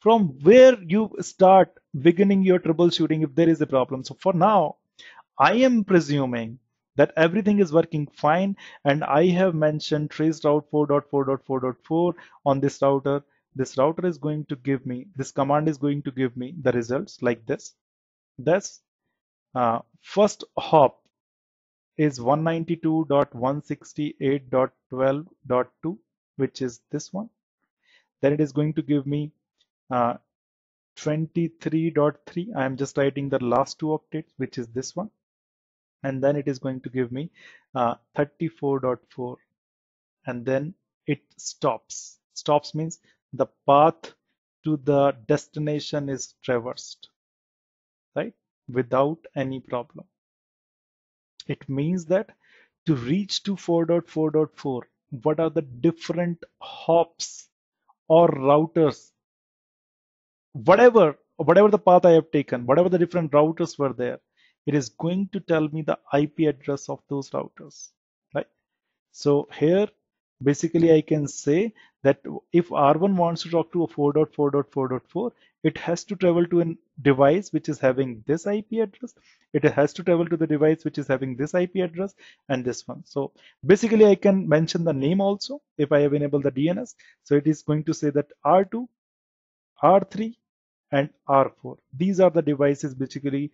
From where you start beginning your troubleshooting if there is a problem. So for now, I am presuming that everything is working fine, and I have mentioned traceroute 4.4.4.4 on this router. This router is going to give me, this command is going to give me the results like this. This first hop is 192.168.12.2, which is this one. Then it is going to give me 23.3. I am just writing the last two updates, which is this one. And then it is going to give me 34.4, and then it stops. Stops means the path to the destination is traversed, right, without any problem. It means that to reach to 4.4.4, what are the different hops or routers, whatever the path I have taken, whatever the different routers were there, it is going to tell me the IP address of those routers, right? So here basically I can say that if R1 wants to talk to a 4.4.4.4, it has to travel to a device which is having this IP address. It has to travel to the device which is having this IP address and this one. So basically I can mention the name also if I have enabled the DNS. So it is going to say that R2, R3 and R4. These are the devices basically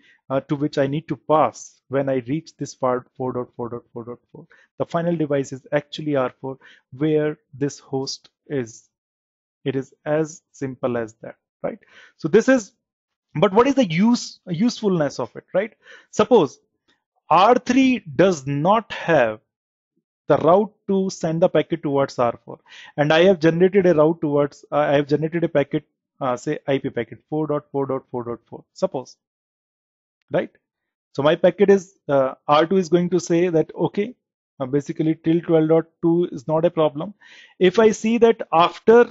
to which I need to pass when I reach this part 4.4.4.4. The final device is actually R4 where this host is. It is as simple as that. Right, so this is, but what is the usefulness of it, right? Suppose R3 does not have the route to send the packet towards R4, and I have generated a route towards I have generated a packet, say IP packet 4.4.4.4, suppose, right? So my packet is R2 is going to say that okay, basically till 12.2 is not a problem. If I see that after,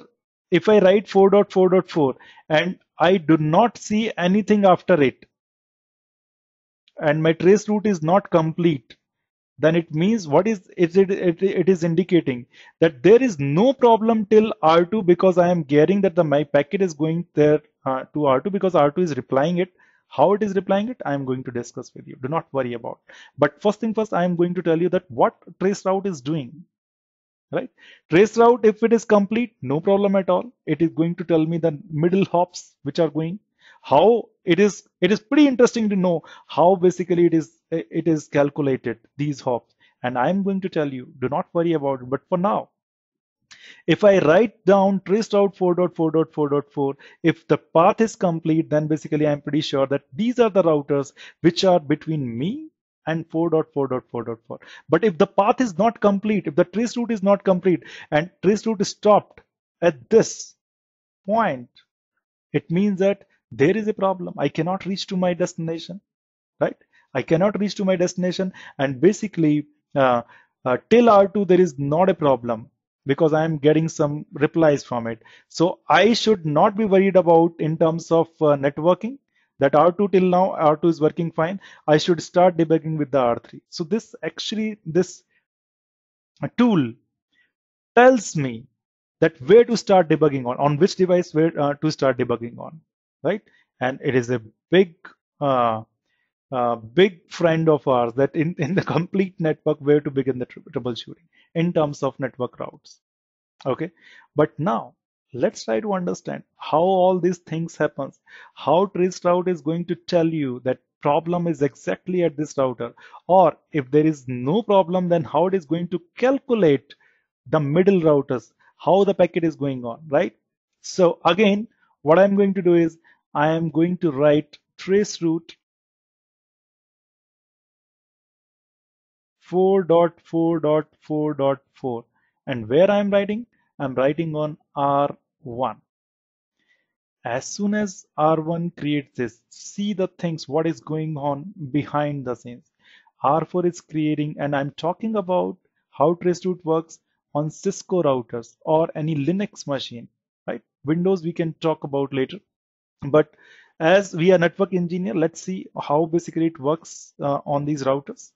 if I write 4.4.4 and I do not see anything after it and my trace route is not complete, then it means what is it is indicating that there is no problem till R2, because I am gearing that my packet is going there to R2 because R2 is replying it. How it is replying it, I am going to discuss with you. Do not worry about it. But first thing first, I am going to tell you that what Traceroute is doing. Right, Traceroute, if it is complete, no problem at all. It is going to tell me the middle hops which are going. How it is pretty interesting to know how basically it is calculated, these hops. And I am going to tell you, do not worry about it. But for now, if I write down Traceroute 4.4.4.4, if the path is complete, then basically I am pretty sure that these are the routers which are between me and 4.4.4.4. But if the path is not complete, if the trace route is not complete and trace route is stopped at this point, it means that there is a problem. I cannot reach to my destination, right? I cannot reach to my destination, and basically till R2 there is not a problem because I am getting some replies from it. So I should not be worried about in terms of networking. That R2 till now, R2 is working fine. I should start debugging with the R3. So this actually, this tool tells me that where to start debugging on which device where to start debugging on, right? And it is a big, big friend of ours that in the complete network, where to begin the troubleshooting in terms of network routes. Okay, but now, let's try to understand how all these things happens, how Traceroute is going to tell you that problem is exactly at this router, or if there is no problem, then how it is going to calculate the middle routers, how the packet is going on, right? So again, what I'm going to do is I am going to write Traceroute 4.4.4.4, and where I'm writing on R1. As soon as R1 creates this, see the things, what is going on behind the scenes. R4 is creating, and I'm talking about how Traceroute works on Cisco routers or any Linux machine, right? Windows we can talk about later, but as we are network engineer, let's see how basically it works on these routers.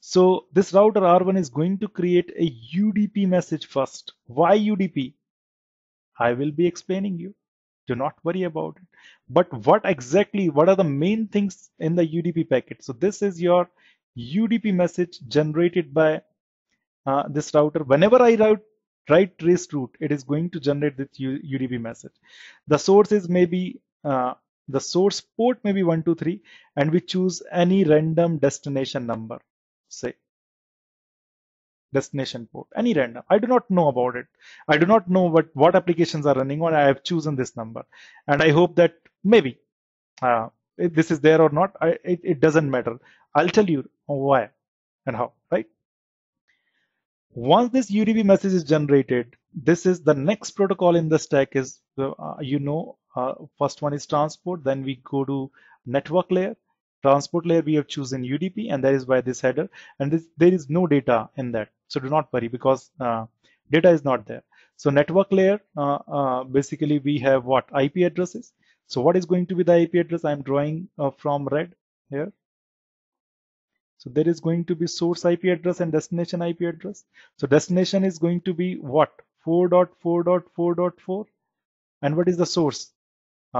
So this router R1 is going to create a UDP message first. Why UDP? I will be explaining you. Do not worry about it. But what are the main things in the UDP packet? So this is your UDP message generated by this router. Whenever I write Traceroute, it is going to generate this UDP message. The source is maybe the source port may be 123, and we choose any random destination number. Say destination port, any random. I do not know about it. I do not know what applications are running on. I have chosen this number, and I hope that maybe if this is there or not, it doesn't matter. I'll tell you why and how, right? Once this UDP message is generated, this is the next protocol in the stack is, first one is transport, then we go to network layer. Transport layer we have chosen UDP, and that is why this header, and there is no data in that, so do not worry because data is not there. So network layer, basically we have what IP addresses. So what is going to be the IP address? I'm drawing from red here. So there is going to be source IP address and destination IP address. So destination is going to be what, 4.4.4.4, and what is the source?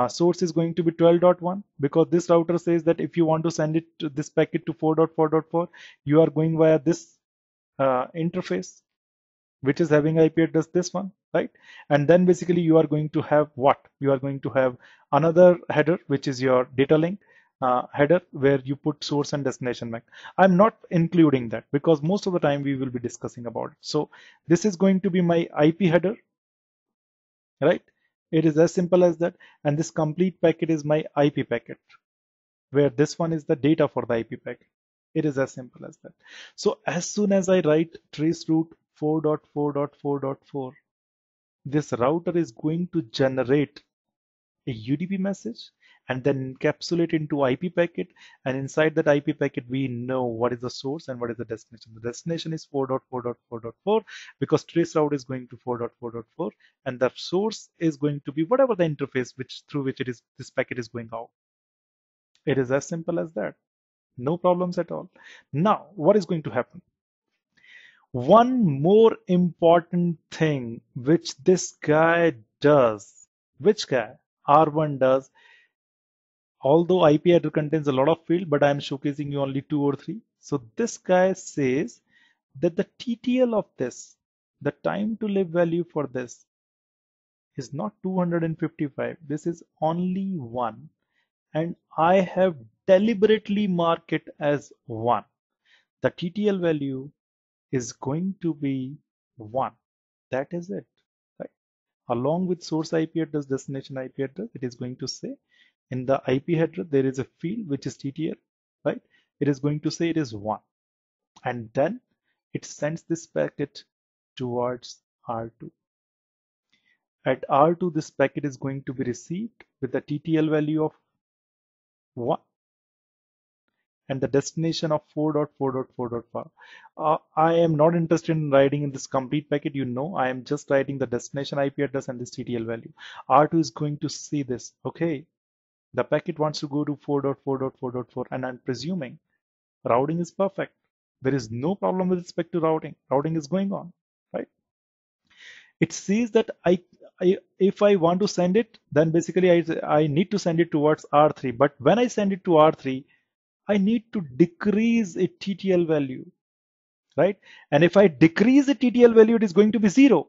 Source is going to be 12.1, because this router says that if you want to send it to this packet to 4.4.4, you are going via this interface, which is having IP address this one, right? And then basically you are going to have what? You are going to have another header, which is your data link header, where you put source and destination MAC. I'm not including that because most of the time we will be discussing about it. So this is going to be my IP header, right? It is as simple as that, and this complete packet is my IP packet, where this one is the data for the IP packet. It is as simple as that. So as soon as I write traceroute 4.4.4.4, this router is going to generate a UDP message and then encapsulate into IP packet, and inside that IP packet we know what is the source and what is the destination. The destination is 4.4.4.4 because traceroute is going to 4.4.4, and the source is going to be whatever the interface which through which it is this packet is going out. It is as simple as that. No problems at all. Now what is going to happen? One more important thing which this guy does, which guy R1 does, although IP header contains a lot of fields, but I am showcasing you only 2 or 3. So this guy says that the TTL of this, the time to live value for this, is not 255. This is only 1, and I have deliberately marked it as 1. The TTL value is going to be 1. That is it, right? Along with source IP address, destination IP address, it is going to say, in the IP header, there is a field which is TTL, right? It is going to say it is 1. And then it sends this packet towards R2. At R2, this packet is going to be received with the TTL value of 1 and the destination of 4.4.4.4. I am not interested in writing in this complete packet. You know, I am just writing the destination IP address and this TTL value. R2 is going to see this. Okay. The packet wants to go to 4.4.4.4, and I'm presuming routing is perfect. There is no problem with respect to routing. Routing is going on, right? It sees that if I want to send it, then basically I need to send it towards R3. But when I send it to R3, I need to decrease a TTL value, right? And if I decrease a TTL value, it is going to be 0,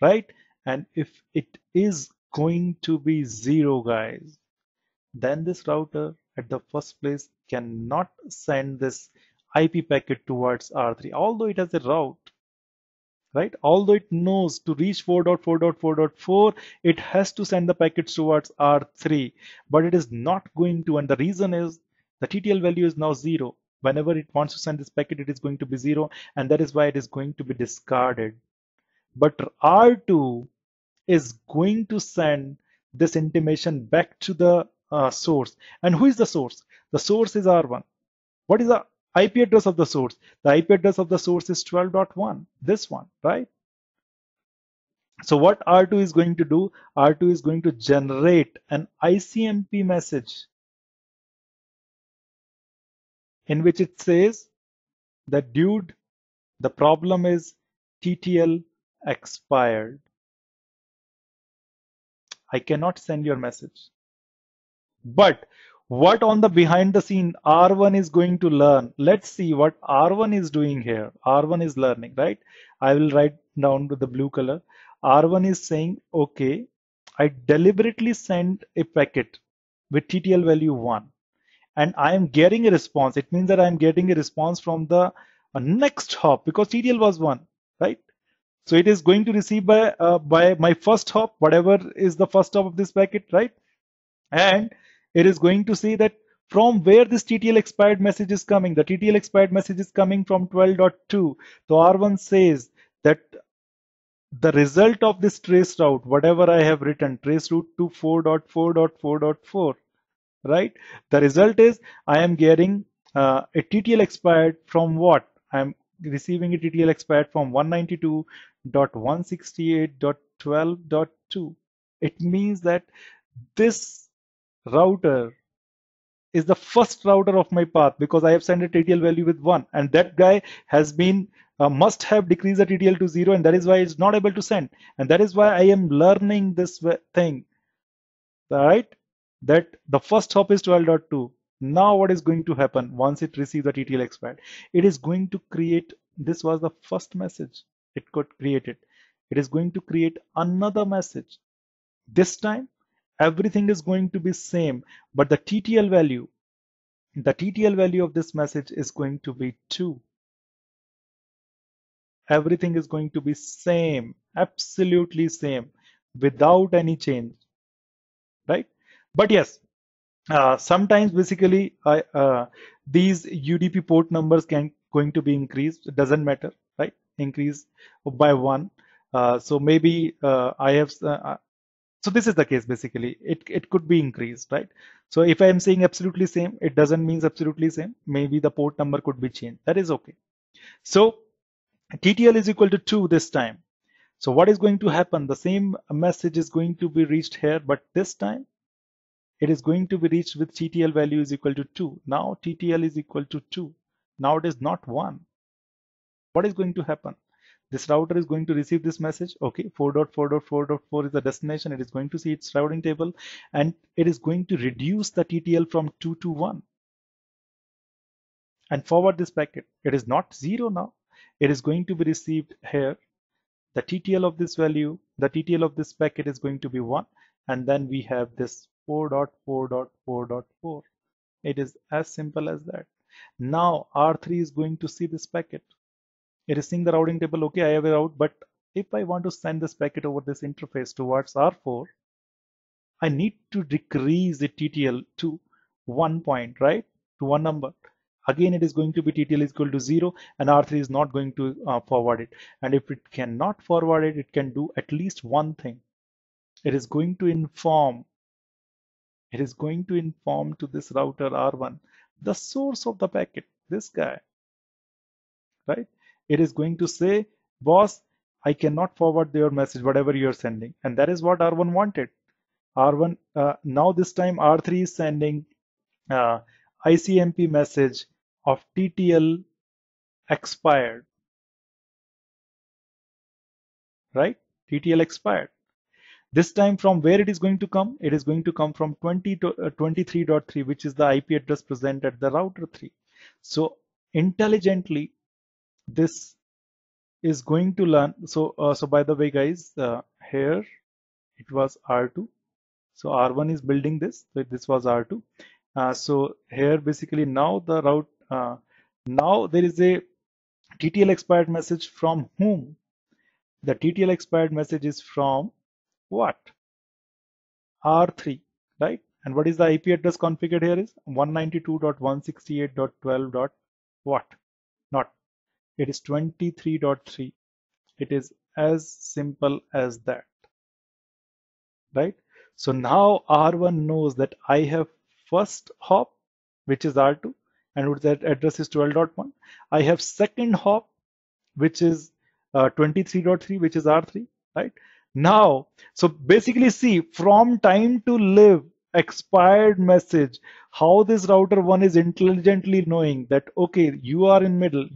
right? And if it is going to be 0, guys, then this router at the first place cannot send this IP packet towards R3, although it has a route, right? Although it knows to reach 4.4.4.4, it has to send the packets towards R3, but it is not going to, and the reason is the TTL value is now 0. Whenever it wants to send this packet, it is going to be 0, and that is why it is going to be discarded. But R2 is going to send this intimation back to the source. And who is the source? The source is R1. What is the IP address of the source? The IP address of the source is 12.1, this one, right? So what R2 is going to do? R2 is going to generate an ICMP message in which it says that, dude, the problem is TTL expired. I cannot send your message. But what on the behind the scene R1 is going to learn? Let's see what R1 is doing here. R1 is learning, right? I will write down with the blue color. R1 is saying, okay, I deliberately send a packet with TTL value 1, and I am getting a response. It means that I am getting a response from the next hop, because TTL was 1, right? So it is going to receive by my first hop, whatever is the first hop of this packet, right? And it is going to see that from where this TTL expired message is coming. The TTL expired message is coming from 12.2. So R1 says that the result of this trace route, whatever I have written, trace route to 4.4.4.4, right? The result is I am getting a TTL expired from what? I am receiving a TTL expired from 192.168.12.2. It means that this router is the first router of my path because I have sent a TTL value with 1, and that guy has been must have decreased the TTL to 0, and that is why it's not able to send, and that is why I am learning this thing, right? That the first hop is 12.2. Now what is going to happen once it receives the TTL expired? It is going to create, this was the first message it could create it. It is going to create another message. This time everything is going to be same, but the TTL value of this message is going to be 2. Everything is going to be same, absolutely same, without any change, right? But yes, sometimes basically these UDP port numbers can going to be increased. It doesn't matter, right? Increase by 1. So maybe I have. So this is the case basically. It could be increased, right? So if I am saying absolutely same, it doesn't mean absolutely same. Maybe the port number could be changed. That is okay. So TTL is equal to 2 this time. So what is going to happen? The same message is going to be reached here, but this time it is going to be reached with TTL value is equal to 2. Now TTL is equal to 2. Now it is not 1. What is going to happen? This router is going to receive this message. Okay, 4.4.4.4 is the destination. It is going to see its routing table, and it is going to reduce the TTL from 2 to 1 and forward this packet. It is not 0 now. It is going to be received here. The TTL of this value, the TTL of this packet is going to be 1, and then we have this 4.4.4.4. It is as simple as that. Now R3 is going to see this packet. It is seeing the routing table. Okay, I have a route, but if I want to send this packet over this interface towards R4, I need to decrease the TTL to 1 point, right? To 1 number. Again, it is going to be TTL is equal to 0, and R3 is not going to forward it. And if it cannot forward it, it can do at least one thing. It is going to inform. It is going to inform to this router R1 the source of the packet. This guy, right? It is going to say, boss, I cannot forward your message, whatever you are sending. And that is what R1 wanted. R1, now this time R3 is sending ICMP message of TTL expired, right? TTL expired. This time from where it is going to come? It is going to come from 23.3, which is the IP address present at the router 3. So intelligently, this is going to learn. So by the way guys, here it was R2, so R1 is building this, so this was R2. So here basically now the route, now there is a TTL expired message from whom? The TTL expired message is from what? R3, right? And what is the IP address configured here is 192.168.12. What? Not. It is 23.3. It is as simple as that, right? So now R1 knows that I have first hop, which is R2, and with that address is 12.1. I have second hop, which is 23.3, which is R3, right? Now, so basically see, from time to live expired message, how this router 1 is intelligently knowing that, okay, you are in middle,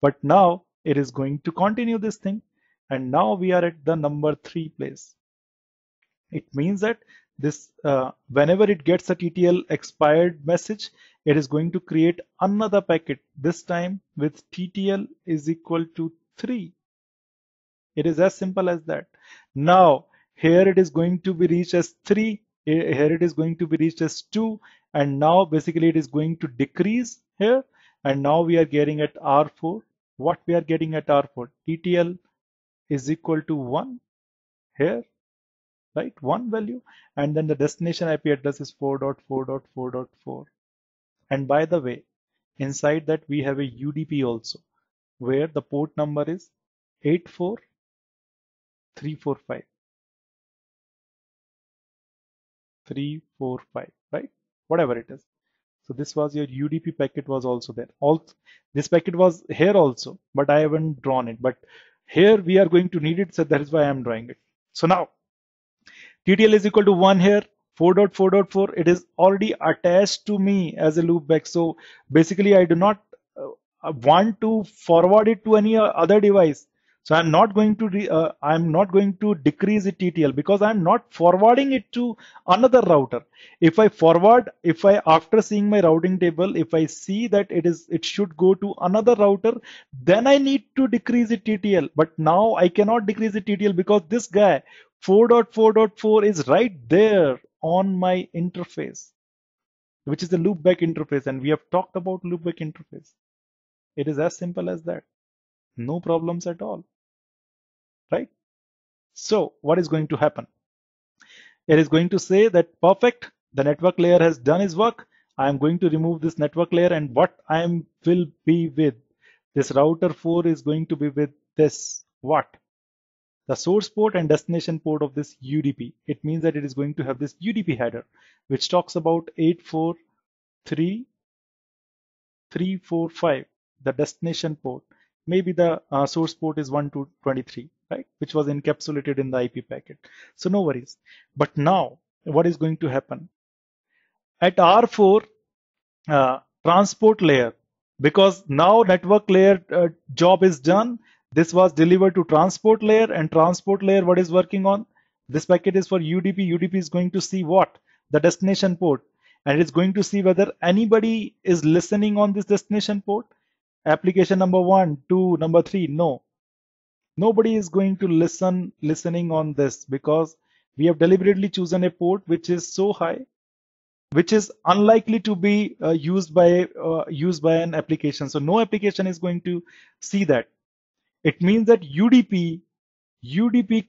but now it is going to continue this thing, and now we are at the number 3 place. It means that this whenever it gets a TTL expired message, it is going to create another packet, this time with TTL is equal to 3. It is as simple as that. Now here it is going to be reached as 3. Here it is going to be reached as 2, and now basically it is going to decrease here, and now we are getting at R4. What we are getting at R4? TTL is equal to 1 here, right? 1 value, and then the destination IP address is 4.4.4.4. And by the way, inside that we have a UDP also, where the port number is 84 345, right? Whatever it is. So this was your UDP packet was also there. This packet was here also, but I haven't drawn it. But here we are going to need it, so that is why I am drawing it. So now TTL is equal to 1 here, 4.4.4. It is already attached to me as a loopback. So basically I do not want to forward it to any other device. So I'm not going to decrease the TTL because I'm not forwarding it to another router. If I forward, after seeing my routing table, if I see that it should go to another router, then I need to decrease the TTL. But now I cannot decrease the TTL because this guy 4.4.4 is right there on my interface, which is the loopback interface, and we have talked about loopback interface. It is as simple as that. No problems at all. Right? So what is going to happen? It is going to say that perfect, the network layer has done its work. I am going to remove this network layer, and what I will be with this router 4 is going to be with this what? The source port and destination port of this UDP. It means that it is going to have this UDP header which talks about 843.345, the destination port. Maybe the source port is 1 to 23, right, which was encapsulated in the IP packet. So no worries. But now what is going to happen at R4 transport layer, because now network layer job is done. This was delivered to transport layer, and transport layer what is working on? This packet is for UDP. UDP is going to see what? The destination port, and it's going to see whether anybody is listening on this destination port. Application number 1, 2, number 3, no, nobody is going to listening on this, because we have deliberately chosen a port which is so high, which is unlikely to be used by an application. So no application is going to see that. It means that UDP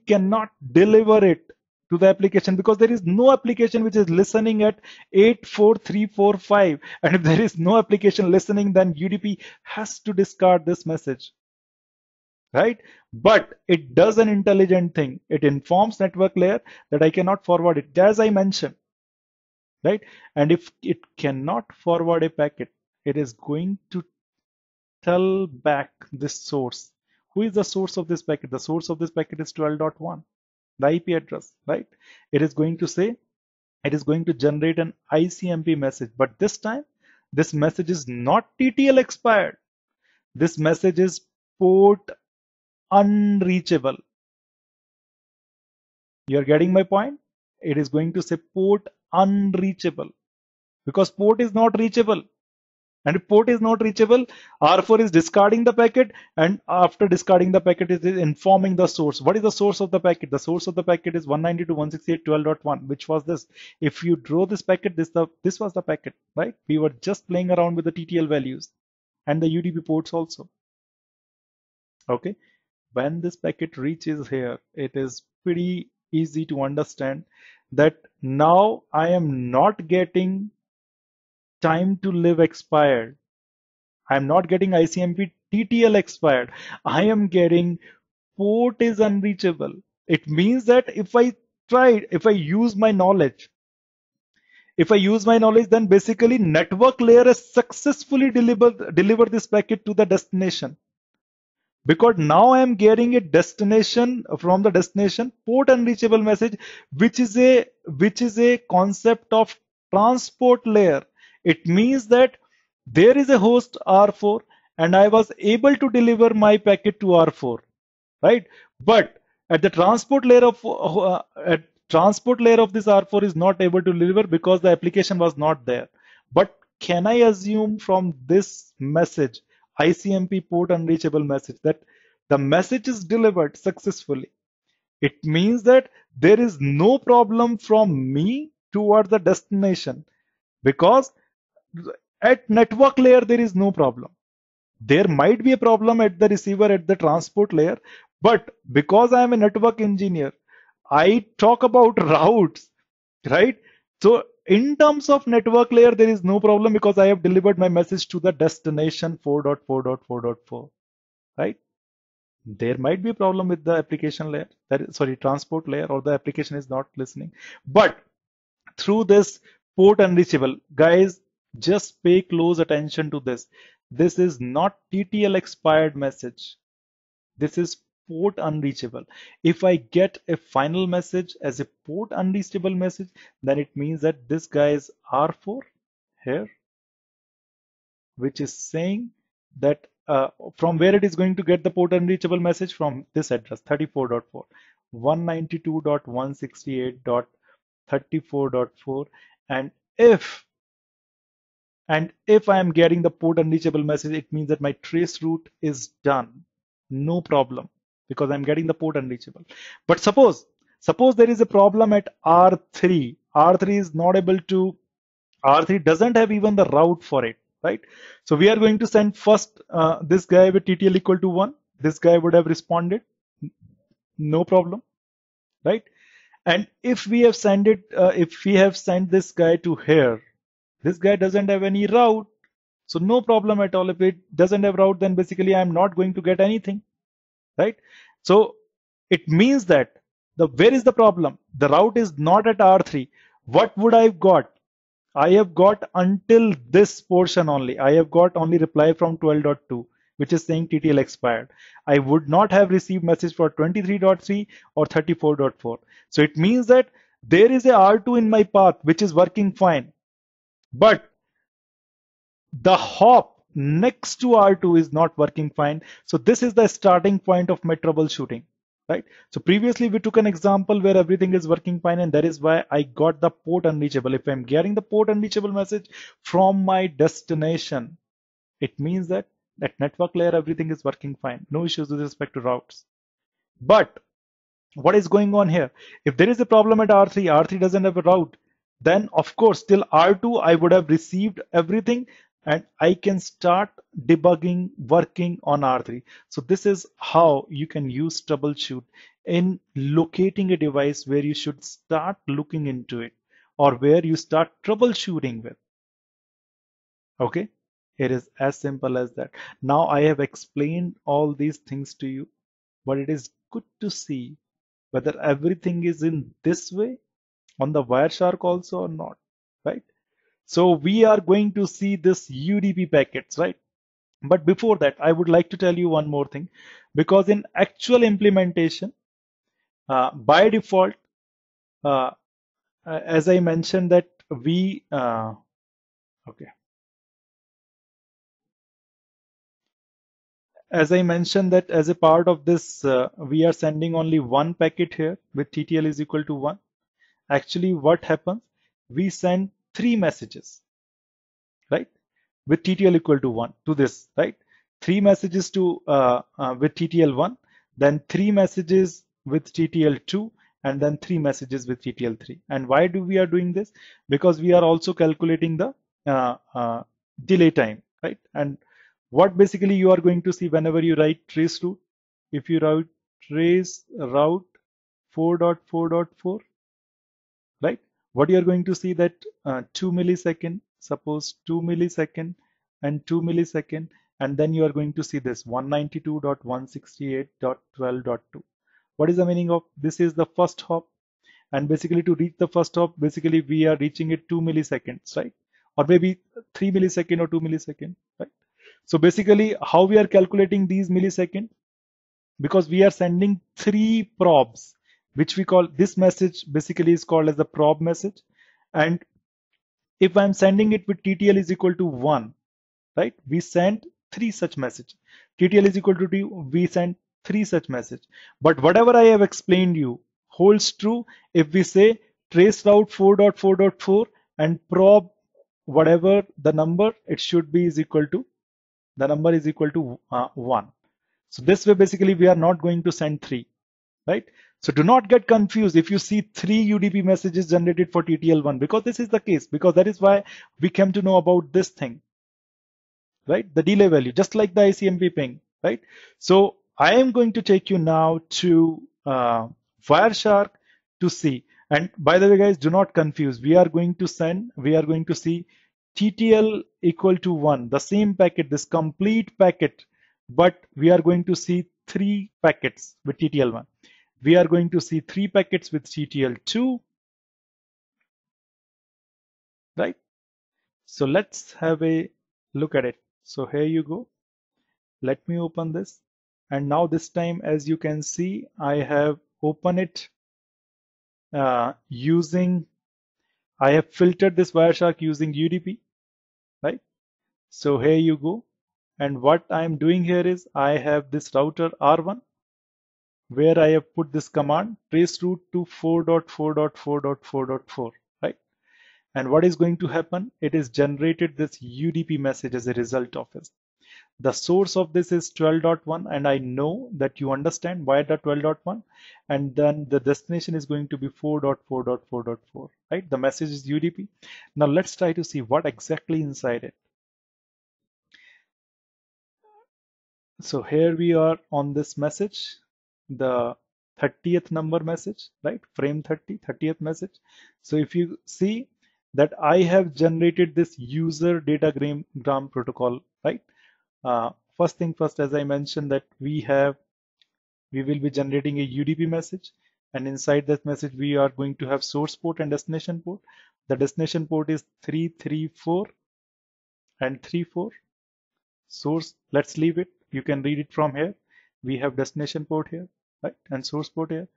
cannot deliver it to the application, because there is no application which is listening at 84345, and if there is no application listening, then UDP has to discard this message, right? But it does an intelligent thing. It informs network layer that I cannot forward it, as I mentioned, right? And if it cannot forward a packet, it is going to tell back this source. Who is the source of this packet? The source of this packet is 12.1. The IP address, right? It is going to say, it is going to generate an ICMP message, but this time this message is not TTL expired. This message is port unreachable. You are getting my point? It is going to say port unreachable, because port is not reachable, and if port is not reachable, R4 is discarding the packet, and after discarding the packet it is informing the source. What is the source of the packet? The source of the packet is 192.168.12.1, which was this. If you draw this packet, this was the packet, right? We were just playing around with the TTL values and the UDP ports also. Okay, when this packet reaches here, it is pretty easy to understand that now I am not getting time to live expired. I am not getting ICMP TTL expired. I am getting port is unreachable. It means that if I use my knowledge, then basically network layer has successfully delivered this packet to the destination, because now I am getting a destination from the destination port unreachable message, which is a concept of transport layer. It means that there is a host R4, and I was able to deliver my packet to R4, right? But at the transport layer of this R4 is not able to deliver because the application was not there. But can I assume from this message, ICMP port unreachable message, that the message is delivered successfully? It means that there is no problem from me towards the destination, because at network layer there is no problem. There might be a problem at the receiver, at the transport layer, but because I am a network engineer, I talk about routes, right? So in terms of network layer there is no problem, because I have delivered my message to the destination 4.4.4.4, right? there might be a problem with the application layer, transport layer, or the application is not listening. But through this port unreachable, guys, just pay close attention to this. This is not TTL expired message. This is port unreachable. If I get a final message as a port unreachable message, then it means that this guy is R4 here, which is saying that from where it is going to get the port unreachable message from this address 34.4, 192.168.34.4, and if I am getting the port unreachable message, it means that my trace route is done, no problem, because I'm getting the port unreachable. But suppose there is a problem at R3. R3 is not able to, R3 doesn't have even the route for it, right? So we are going to send first this guy with TTL equal to 1. This guy would have responded, no problem, right? And if we have sent it, if we have sent this guy to here, this guy doesn't have any route, so no problem at all. If it doesn't have route, then basically I'm not going to get anything, right? So it means that where is the problem? The route is not at R3. What would I have got? I have got until this portion only. I have got only reply from 12.2, which is saying TTL expired. I would not have received message for 23.3 or 34.4. So it means that there is a R2 in my path, which is working fine. But the hop next to R2 is not working fine. So this is the starting point of my troubleshooting, right? So previously we took an example where everything is working fine, and that is why I got the port unreachable. If I'm getting the port unreachable message from my destination, it means that at network layer everything is working fine, no issues with respect to routes. But what is going on here? If there is a problem at R3, R3 doesn't have a route, then of course till R2 I would have received everything, and I can start debugging, working on R3. So this is how you can use troubleshoot in locating a device where you should start looking into it, or where you start troubleshooting with. Okay, it is as simple as that. Now I have explained all these things to you, but it is good to see whether everything is in this way on the Wireshark also or not, right? So we are going to see this UDP packets, right? But before that, I would like to tell you one more thing, because in actual implementation, by default, as I mentioned that we, as I mentioned that as a part of this, we are sending only one packet here with TTL is equal to 1. Actually, what happens? We send 3 messages, right, with TTL equal to 1 to this, right? 3 messages to with TTL 1, then 3 messages with TTL 2, and then 3 messages with TTL 3. And why do we are doing this? Because we are also calculating the delay time, right? And what basically you are going to see whenever you write trace route, if you write trace route 4.4.4, right, what you are going to see that 2 millisecond, suppose 2 millisecond and 2 millisecond, and then you are going to see this 192.168.12.2. What is the meaning of this? Is the first hop, and basically to reach the first hop, basically we are reaching it 2 milliseconds, right? Or maybe 3 millisecond or 2 millisecond, right? So basically how we are calculating these millisecond, because we are sending 3 probes, which we call, this message basically is called as the probe message. And if I'm sending it with TTL is equal to 1, right, we send 3 such message. TTL is equal to 2, we send 3 such message. But whatever I have explained you holds true if we say trace route 4.4.4 and probe, whatever the number it should be, is equal to, the number is equal to 1. So this way basically we are not going to send 3, right? So do not get confused if you see 3 UDP messages generated for TTL 1, because this is the case, because that is why we came to know about this thing, right? The delay value, just like the ICMP ping, right? So I am going to take you now to Wireshark to see. And by the way, guys, do not confuse. We are going to send, we are going to see TTL equal to 1, the same packet, this complete packet, but we are going to see three packets with TTL1. We are going to see three packets with TTL2, right? So let's have a look at it. So here you go. Let me open this. And now this time, as you can see, I have opened it I have filtered this Wireshark using UDP, right? So here you go. And what I'm doing here is I have this router R1 where I have put this command traceroute to 4.4.4.4.4, right? And what is going to happen? It is generated this UDP message as a result of this. The source of this is 12.1, and I know that you understand why the 12.1, and then the destination is going to be 4.4.4.4, right? The message is UDP. Now let's try to see what exactly inside it. So here we are on this message, the 30th number message, right? Frame 30, 30th message. So if you see that I have generated this user datagram protocol, right? First thing first, as I mentioned, that we will be generating a UDP message, and inside that message we are going to have source port and destination port. The destination port is 334 and 34. Source, let's leave it. You can read it from here. We have destination port here, right, and source port here.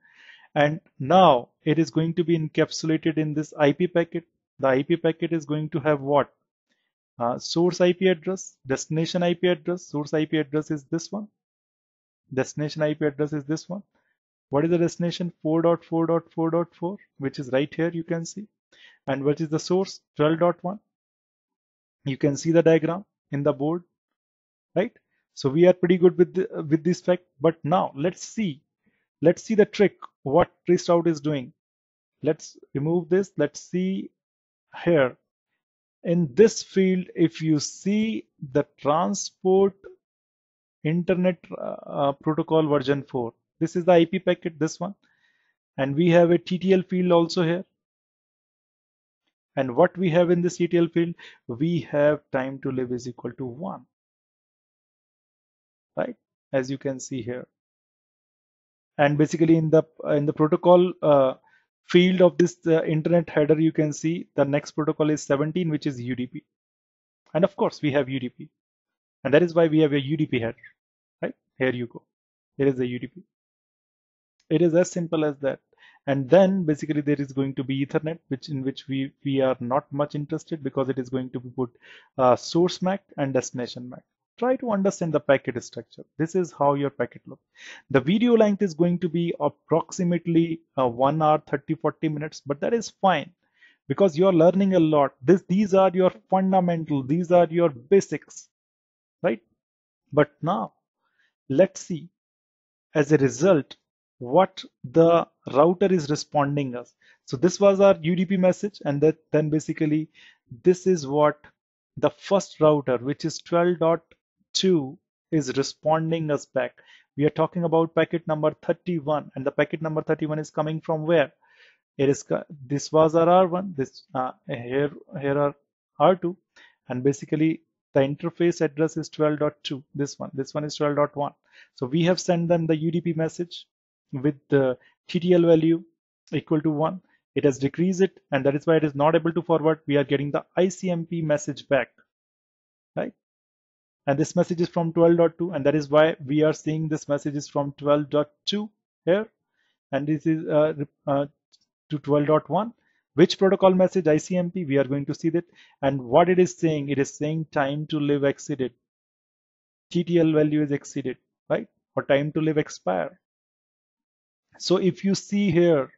And now it is going to be encapsulated in this IP packet. The IP packet is going to have what? Source IP address, destination IP address. Source IP address is this one. Destination IP address is this one. What is the destination? 4.4.4.4, which is right here, you can see. And what is the source? 12.1. You can see the diagram in the board, right? So we are pretty good with this fact. But now let's see the trick, what Traceroute is doing. Let's remove this. Let's see here. In this field, if you see the transport internet protocol version 4, this is the IP packet, this one, and we have a TTL field also here. And what we have in this TTL field, we have time to live is equal to 1, right, as you can see here. And basically in the protocol field of this internet header, you can see the next protocol is 17, which is UDP. And of course we have UDP, and that is why we have a UDP header, right? Here you go. There is a UDP. It is as simple as that. And then basically there is going to be Ethernet, which we are not much interested, because it is going to be put source MAC and destination MAC. Try to understand the packet structure. This is how your packet looks. The video length is going to be approximately 1 hour 30-40 minutes, but that is fine because you're learning a lot. These are your fundamental, these are your basics, right? But now let's see as a result what the router is responding us. So this was our UDP message, and that then basically this is what the first router, which is 12.2, is responding us back. We are talking about packet number 31, and the packet number 31 is coming from where? It is, this was our R1, this here are R2, and basically the interface address is 12.2. This one is 12.1. So we have sent them the UDP message with the TTL value equal to 1. It has decreased it, and that is why it is not able to forward. We are getting the ICMP message back, right? And this message is from 12.2, and that is why we are seeing this message is from 12.2 here, and this is to 12.1. Which protocol message? ICMP. We are going to see that. And what it is saying? It is saying time to live exceeded. TTL value is exceeded, right? Or time to live expire. So if you see here,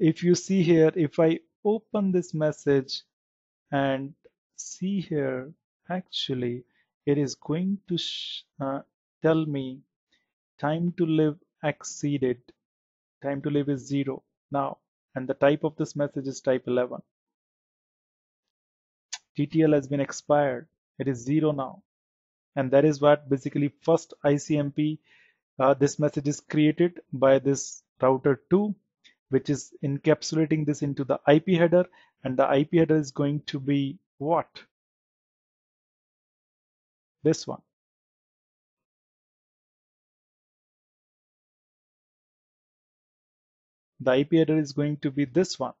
if I open this message and see here, actually it is going to tell me time to live exceeded. Time to live is 0 now, and the type of this message is type 11. TTL has been expired. It is 0 now, and that is what basically first ICMP this message is created by this router 2, which is encapsulating this into the IP header, and the IP header is going to be what? This one. the IP header is going to be this one,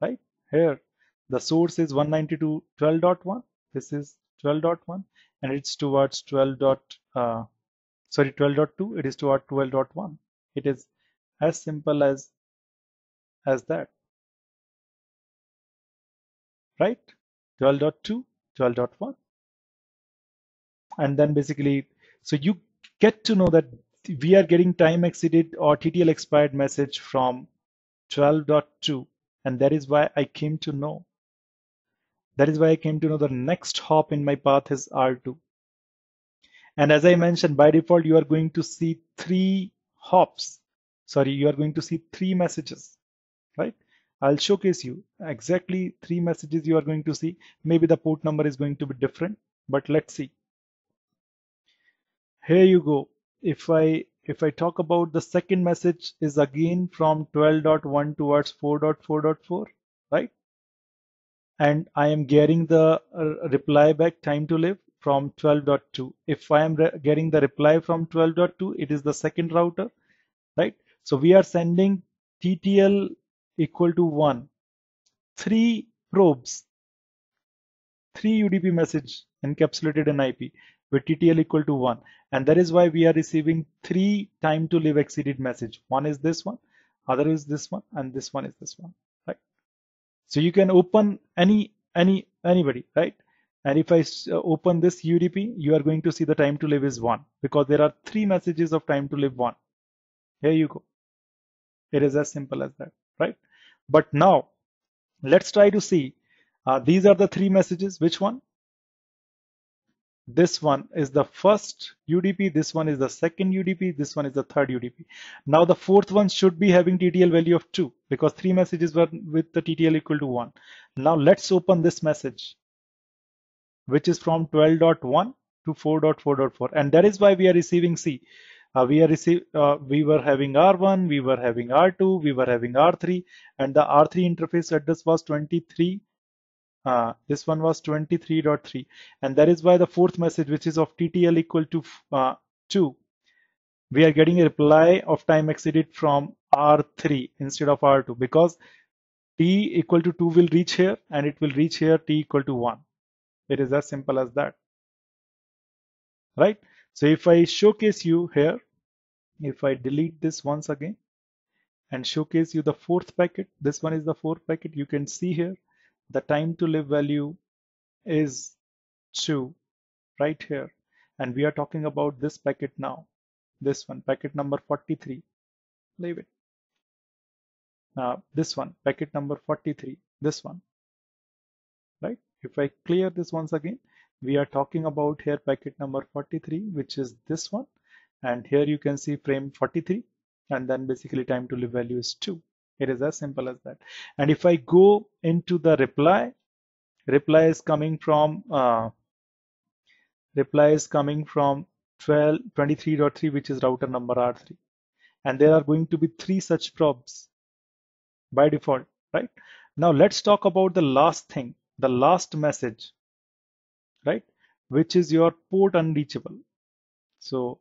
right? Here, the source is 192.12.1. This is 12.1, and it's towards 12.2. It is toward 12.1. It is as simple as that, right? 12.2, 12.1, and then basically, so you get to know that we are getting time exceeded or TTL expired message from 12.2, and that is why I came to know. That is why I came to know the next hop in my path is R2. And as I mentioned, by default, you are going to see three hops. Sorry, you are going to see three messages, right? I'll showcase you exactly three messages you are going to see. Maybe the port number is going to be different, but let's see. Here you go. If I talk about the second message is again from 12.1 towards 4.4.4, right? And I am getting the reply back time to live from 12.2. If I am getting the reply from 12.2, it is the second router, right? So we are sending TTL equal to 1, three probes, three UDP message encapsulated in IP with TTL equal to 1. And that is why we are receiving three time to live exceeded message. One is this one, other is this one, and this one is this one. So you can open anybody, right? And if I open this UDP, you are going to see the time to live is 1, because there are three messages of time to live 1. Here you go. It is as simple as that, right? But now let's try to see, these are the three messages. Which one? This one is the first UDP. This one is the second UDP. This one is the third UDP. Now the fourth one should be having TTL value of 2, because three messages were with the TTL equal to 1. Now let's open this message, which is from 12.1 to 4.4.4, and that is why we are receiving C. We were having R1, we were having R2, we were having R3, and the R3 interface address was 23. This one was 23.3, and that is why the fourth message, which is of TTL equal to 2, we are getting a reply of time exceeded from R3 instead of R2, because T equal to 2 will reach here and it will reach here T equal to 1. It is as simple as that, right? So if I showcase you here, if I delete this once again and showcase you the fourth packet, this one is the fourth packet. You can see here the time to live value is 2 right here, and we are talking about this packet now, this one, packet number 43. Leave it. Now this one, packet number 43, this one, right? If I clear this once again, we are talking about here packet number 43, which is this one, and here you can see frame 43, and then basically time to live value is 2. It is as simple as that. And if I go into the reply is coming from 23.3, which is router number R3, and there are going to be three such probes by default, right? Now let's talk about the last thing, the last message, right, which is your port unreachable. So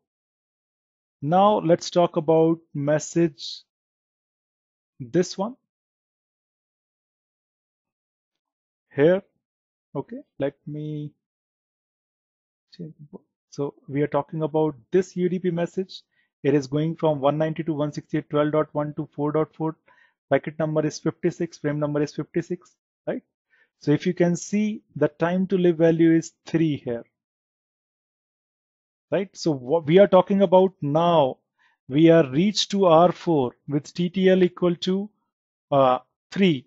now let's talk about message this one here. Okay, let me change. So we are talking about this UDP message. It is going from 192.168.12.1 to 4.4. Packet number is 56, frame number is 56, right? So if you can see, the time to live value is 3 here, right? So what we are talking about now, we are reached to R4 with TTL equal to 3,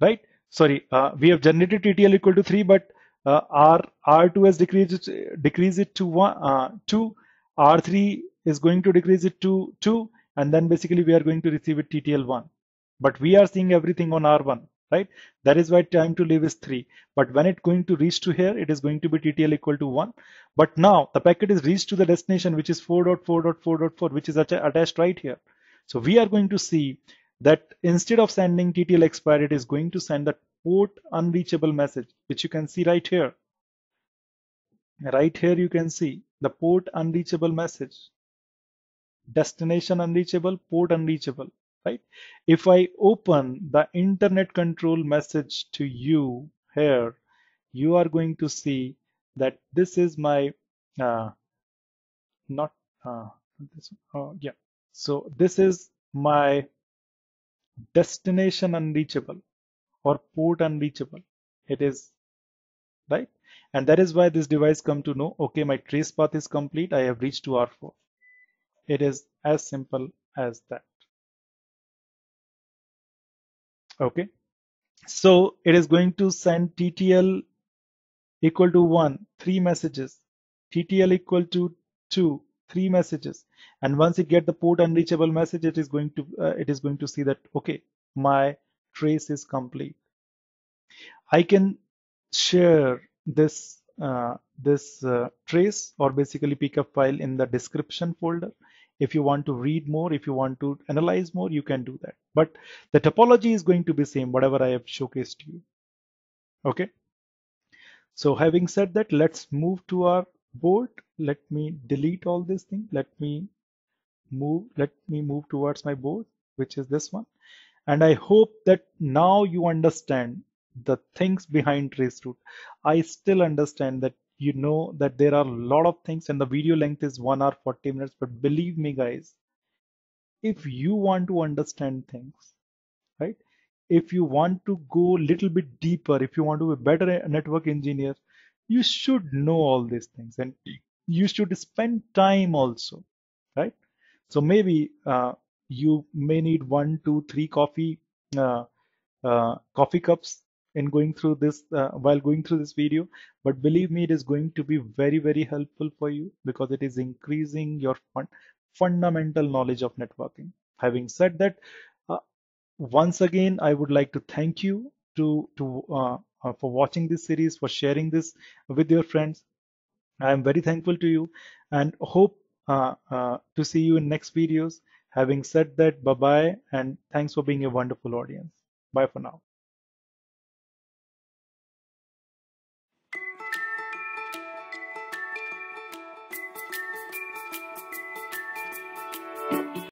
right? Sorry, we have generated TTL equal to 3, but R2 has decreased it to 2, R3 is going to decrease it to 2, and then basically we are going to receive it TTL 1. But we are seeing everything on R1, right? That is why time to live is 3. But when it's going to reach to here, it is going to be TTL equal to 1. But now the packet is reached to the destination, which is 4.4.4.4, which is attached right here. So we are going to see that instead of sending TTL expired, it is going to send the port unreachable message, which you can see right here. Right here you can see the port unreachable message, destination unreachable, port unreachable, right? If I open the internet control message to you here, you are going to see that this is my So this is my destination unreachable or port unreachable. It is right, and that is why this device come to know, okay, my trace path is complete, I have reached to R4. It is as simple as that. Okay, so it is going to send TTL equal to 1, 3 messages, TTL equal to 2, 3 messages, and once it get the port unreachable message, it is going to see that okay, my trace is complete. I can share this trace or basically pickup file in the description folder. If you want to read more, if you want to analyze more, you can do that, but the topology is going to be same whatever I have showcased to you. Okay, so having said that, let's move to our board. Let me delete all this thing. Let me move towards my board, which is this one, and I hope that now you understand the things behind Traceroute. I still understand that, you know, that there are a lot of things and the video length is 1 hour 40 minutes, but believe me guys, if you want to understand things, right, if you want to go a little bit deeper, if you want to be a better network engineer, you should know all these things and you should spend time also, right? So maybe you may need 1, 2, 3 coffee cups in going through this while going through this video, but believe me, it is going to be very, very helpful for you because it is increasing your fundamental knowledge of networking. Having said that, once again I would like to thank you for watching this series, for sharing this with your friends. I am very thankful to you and hope to see you in next videos. Having said that, bye-bye and thanks for being a wonderful audience. Bye for now.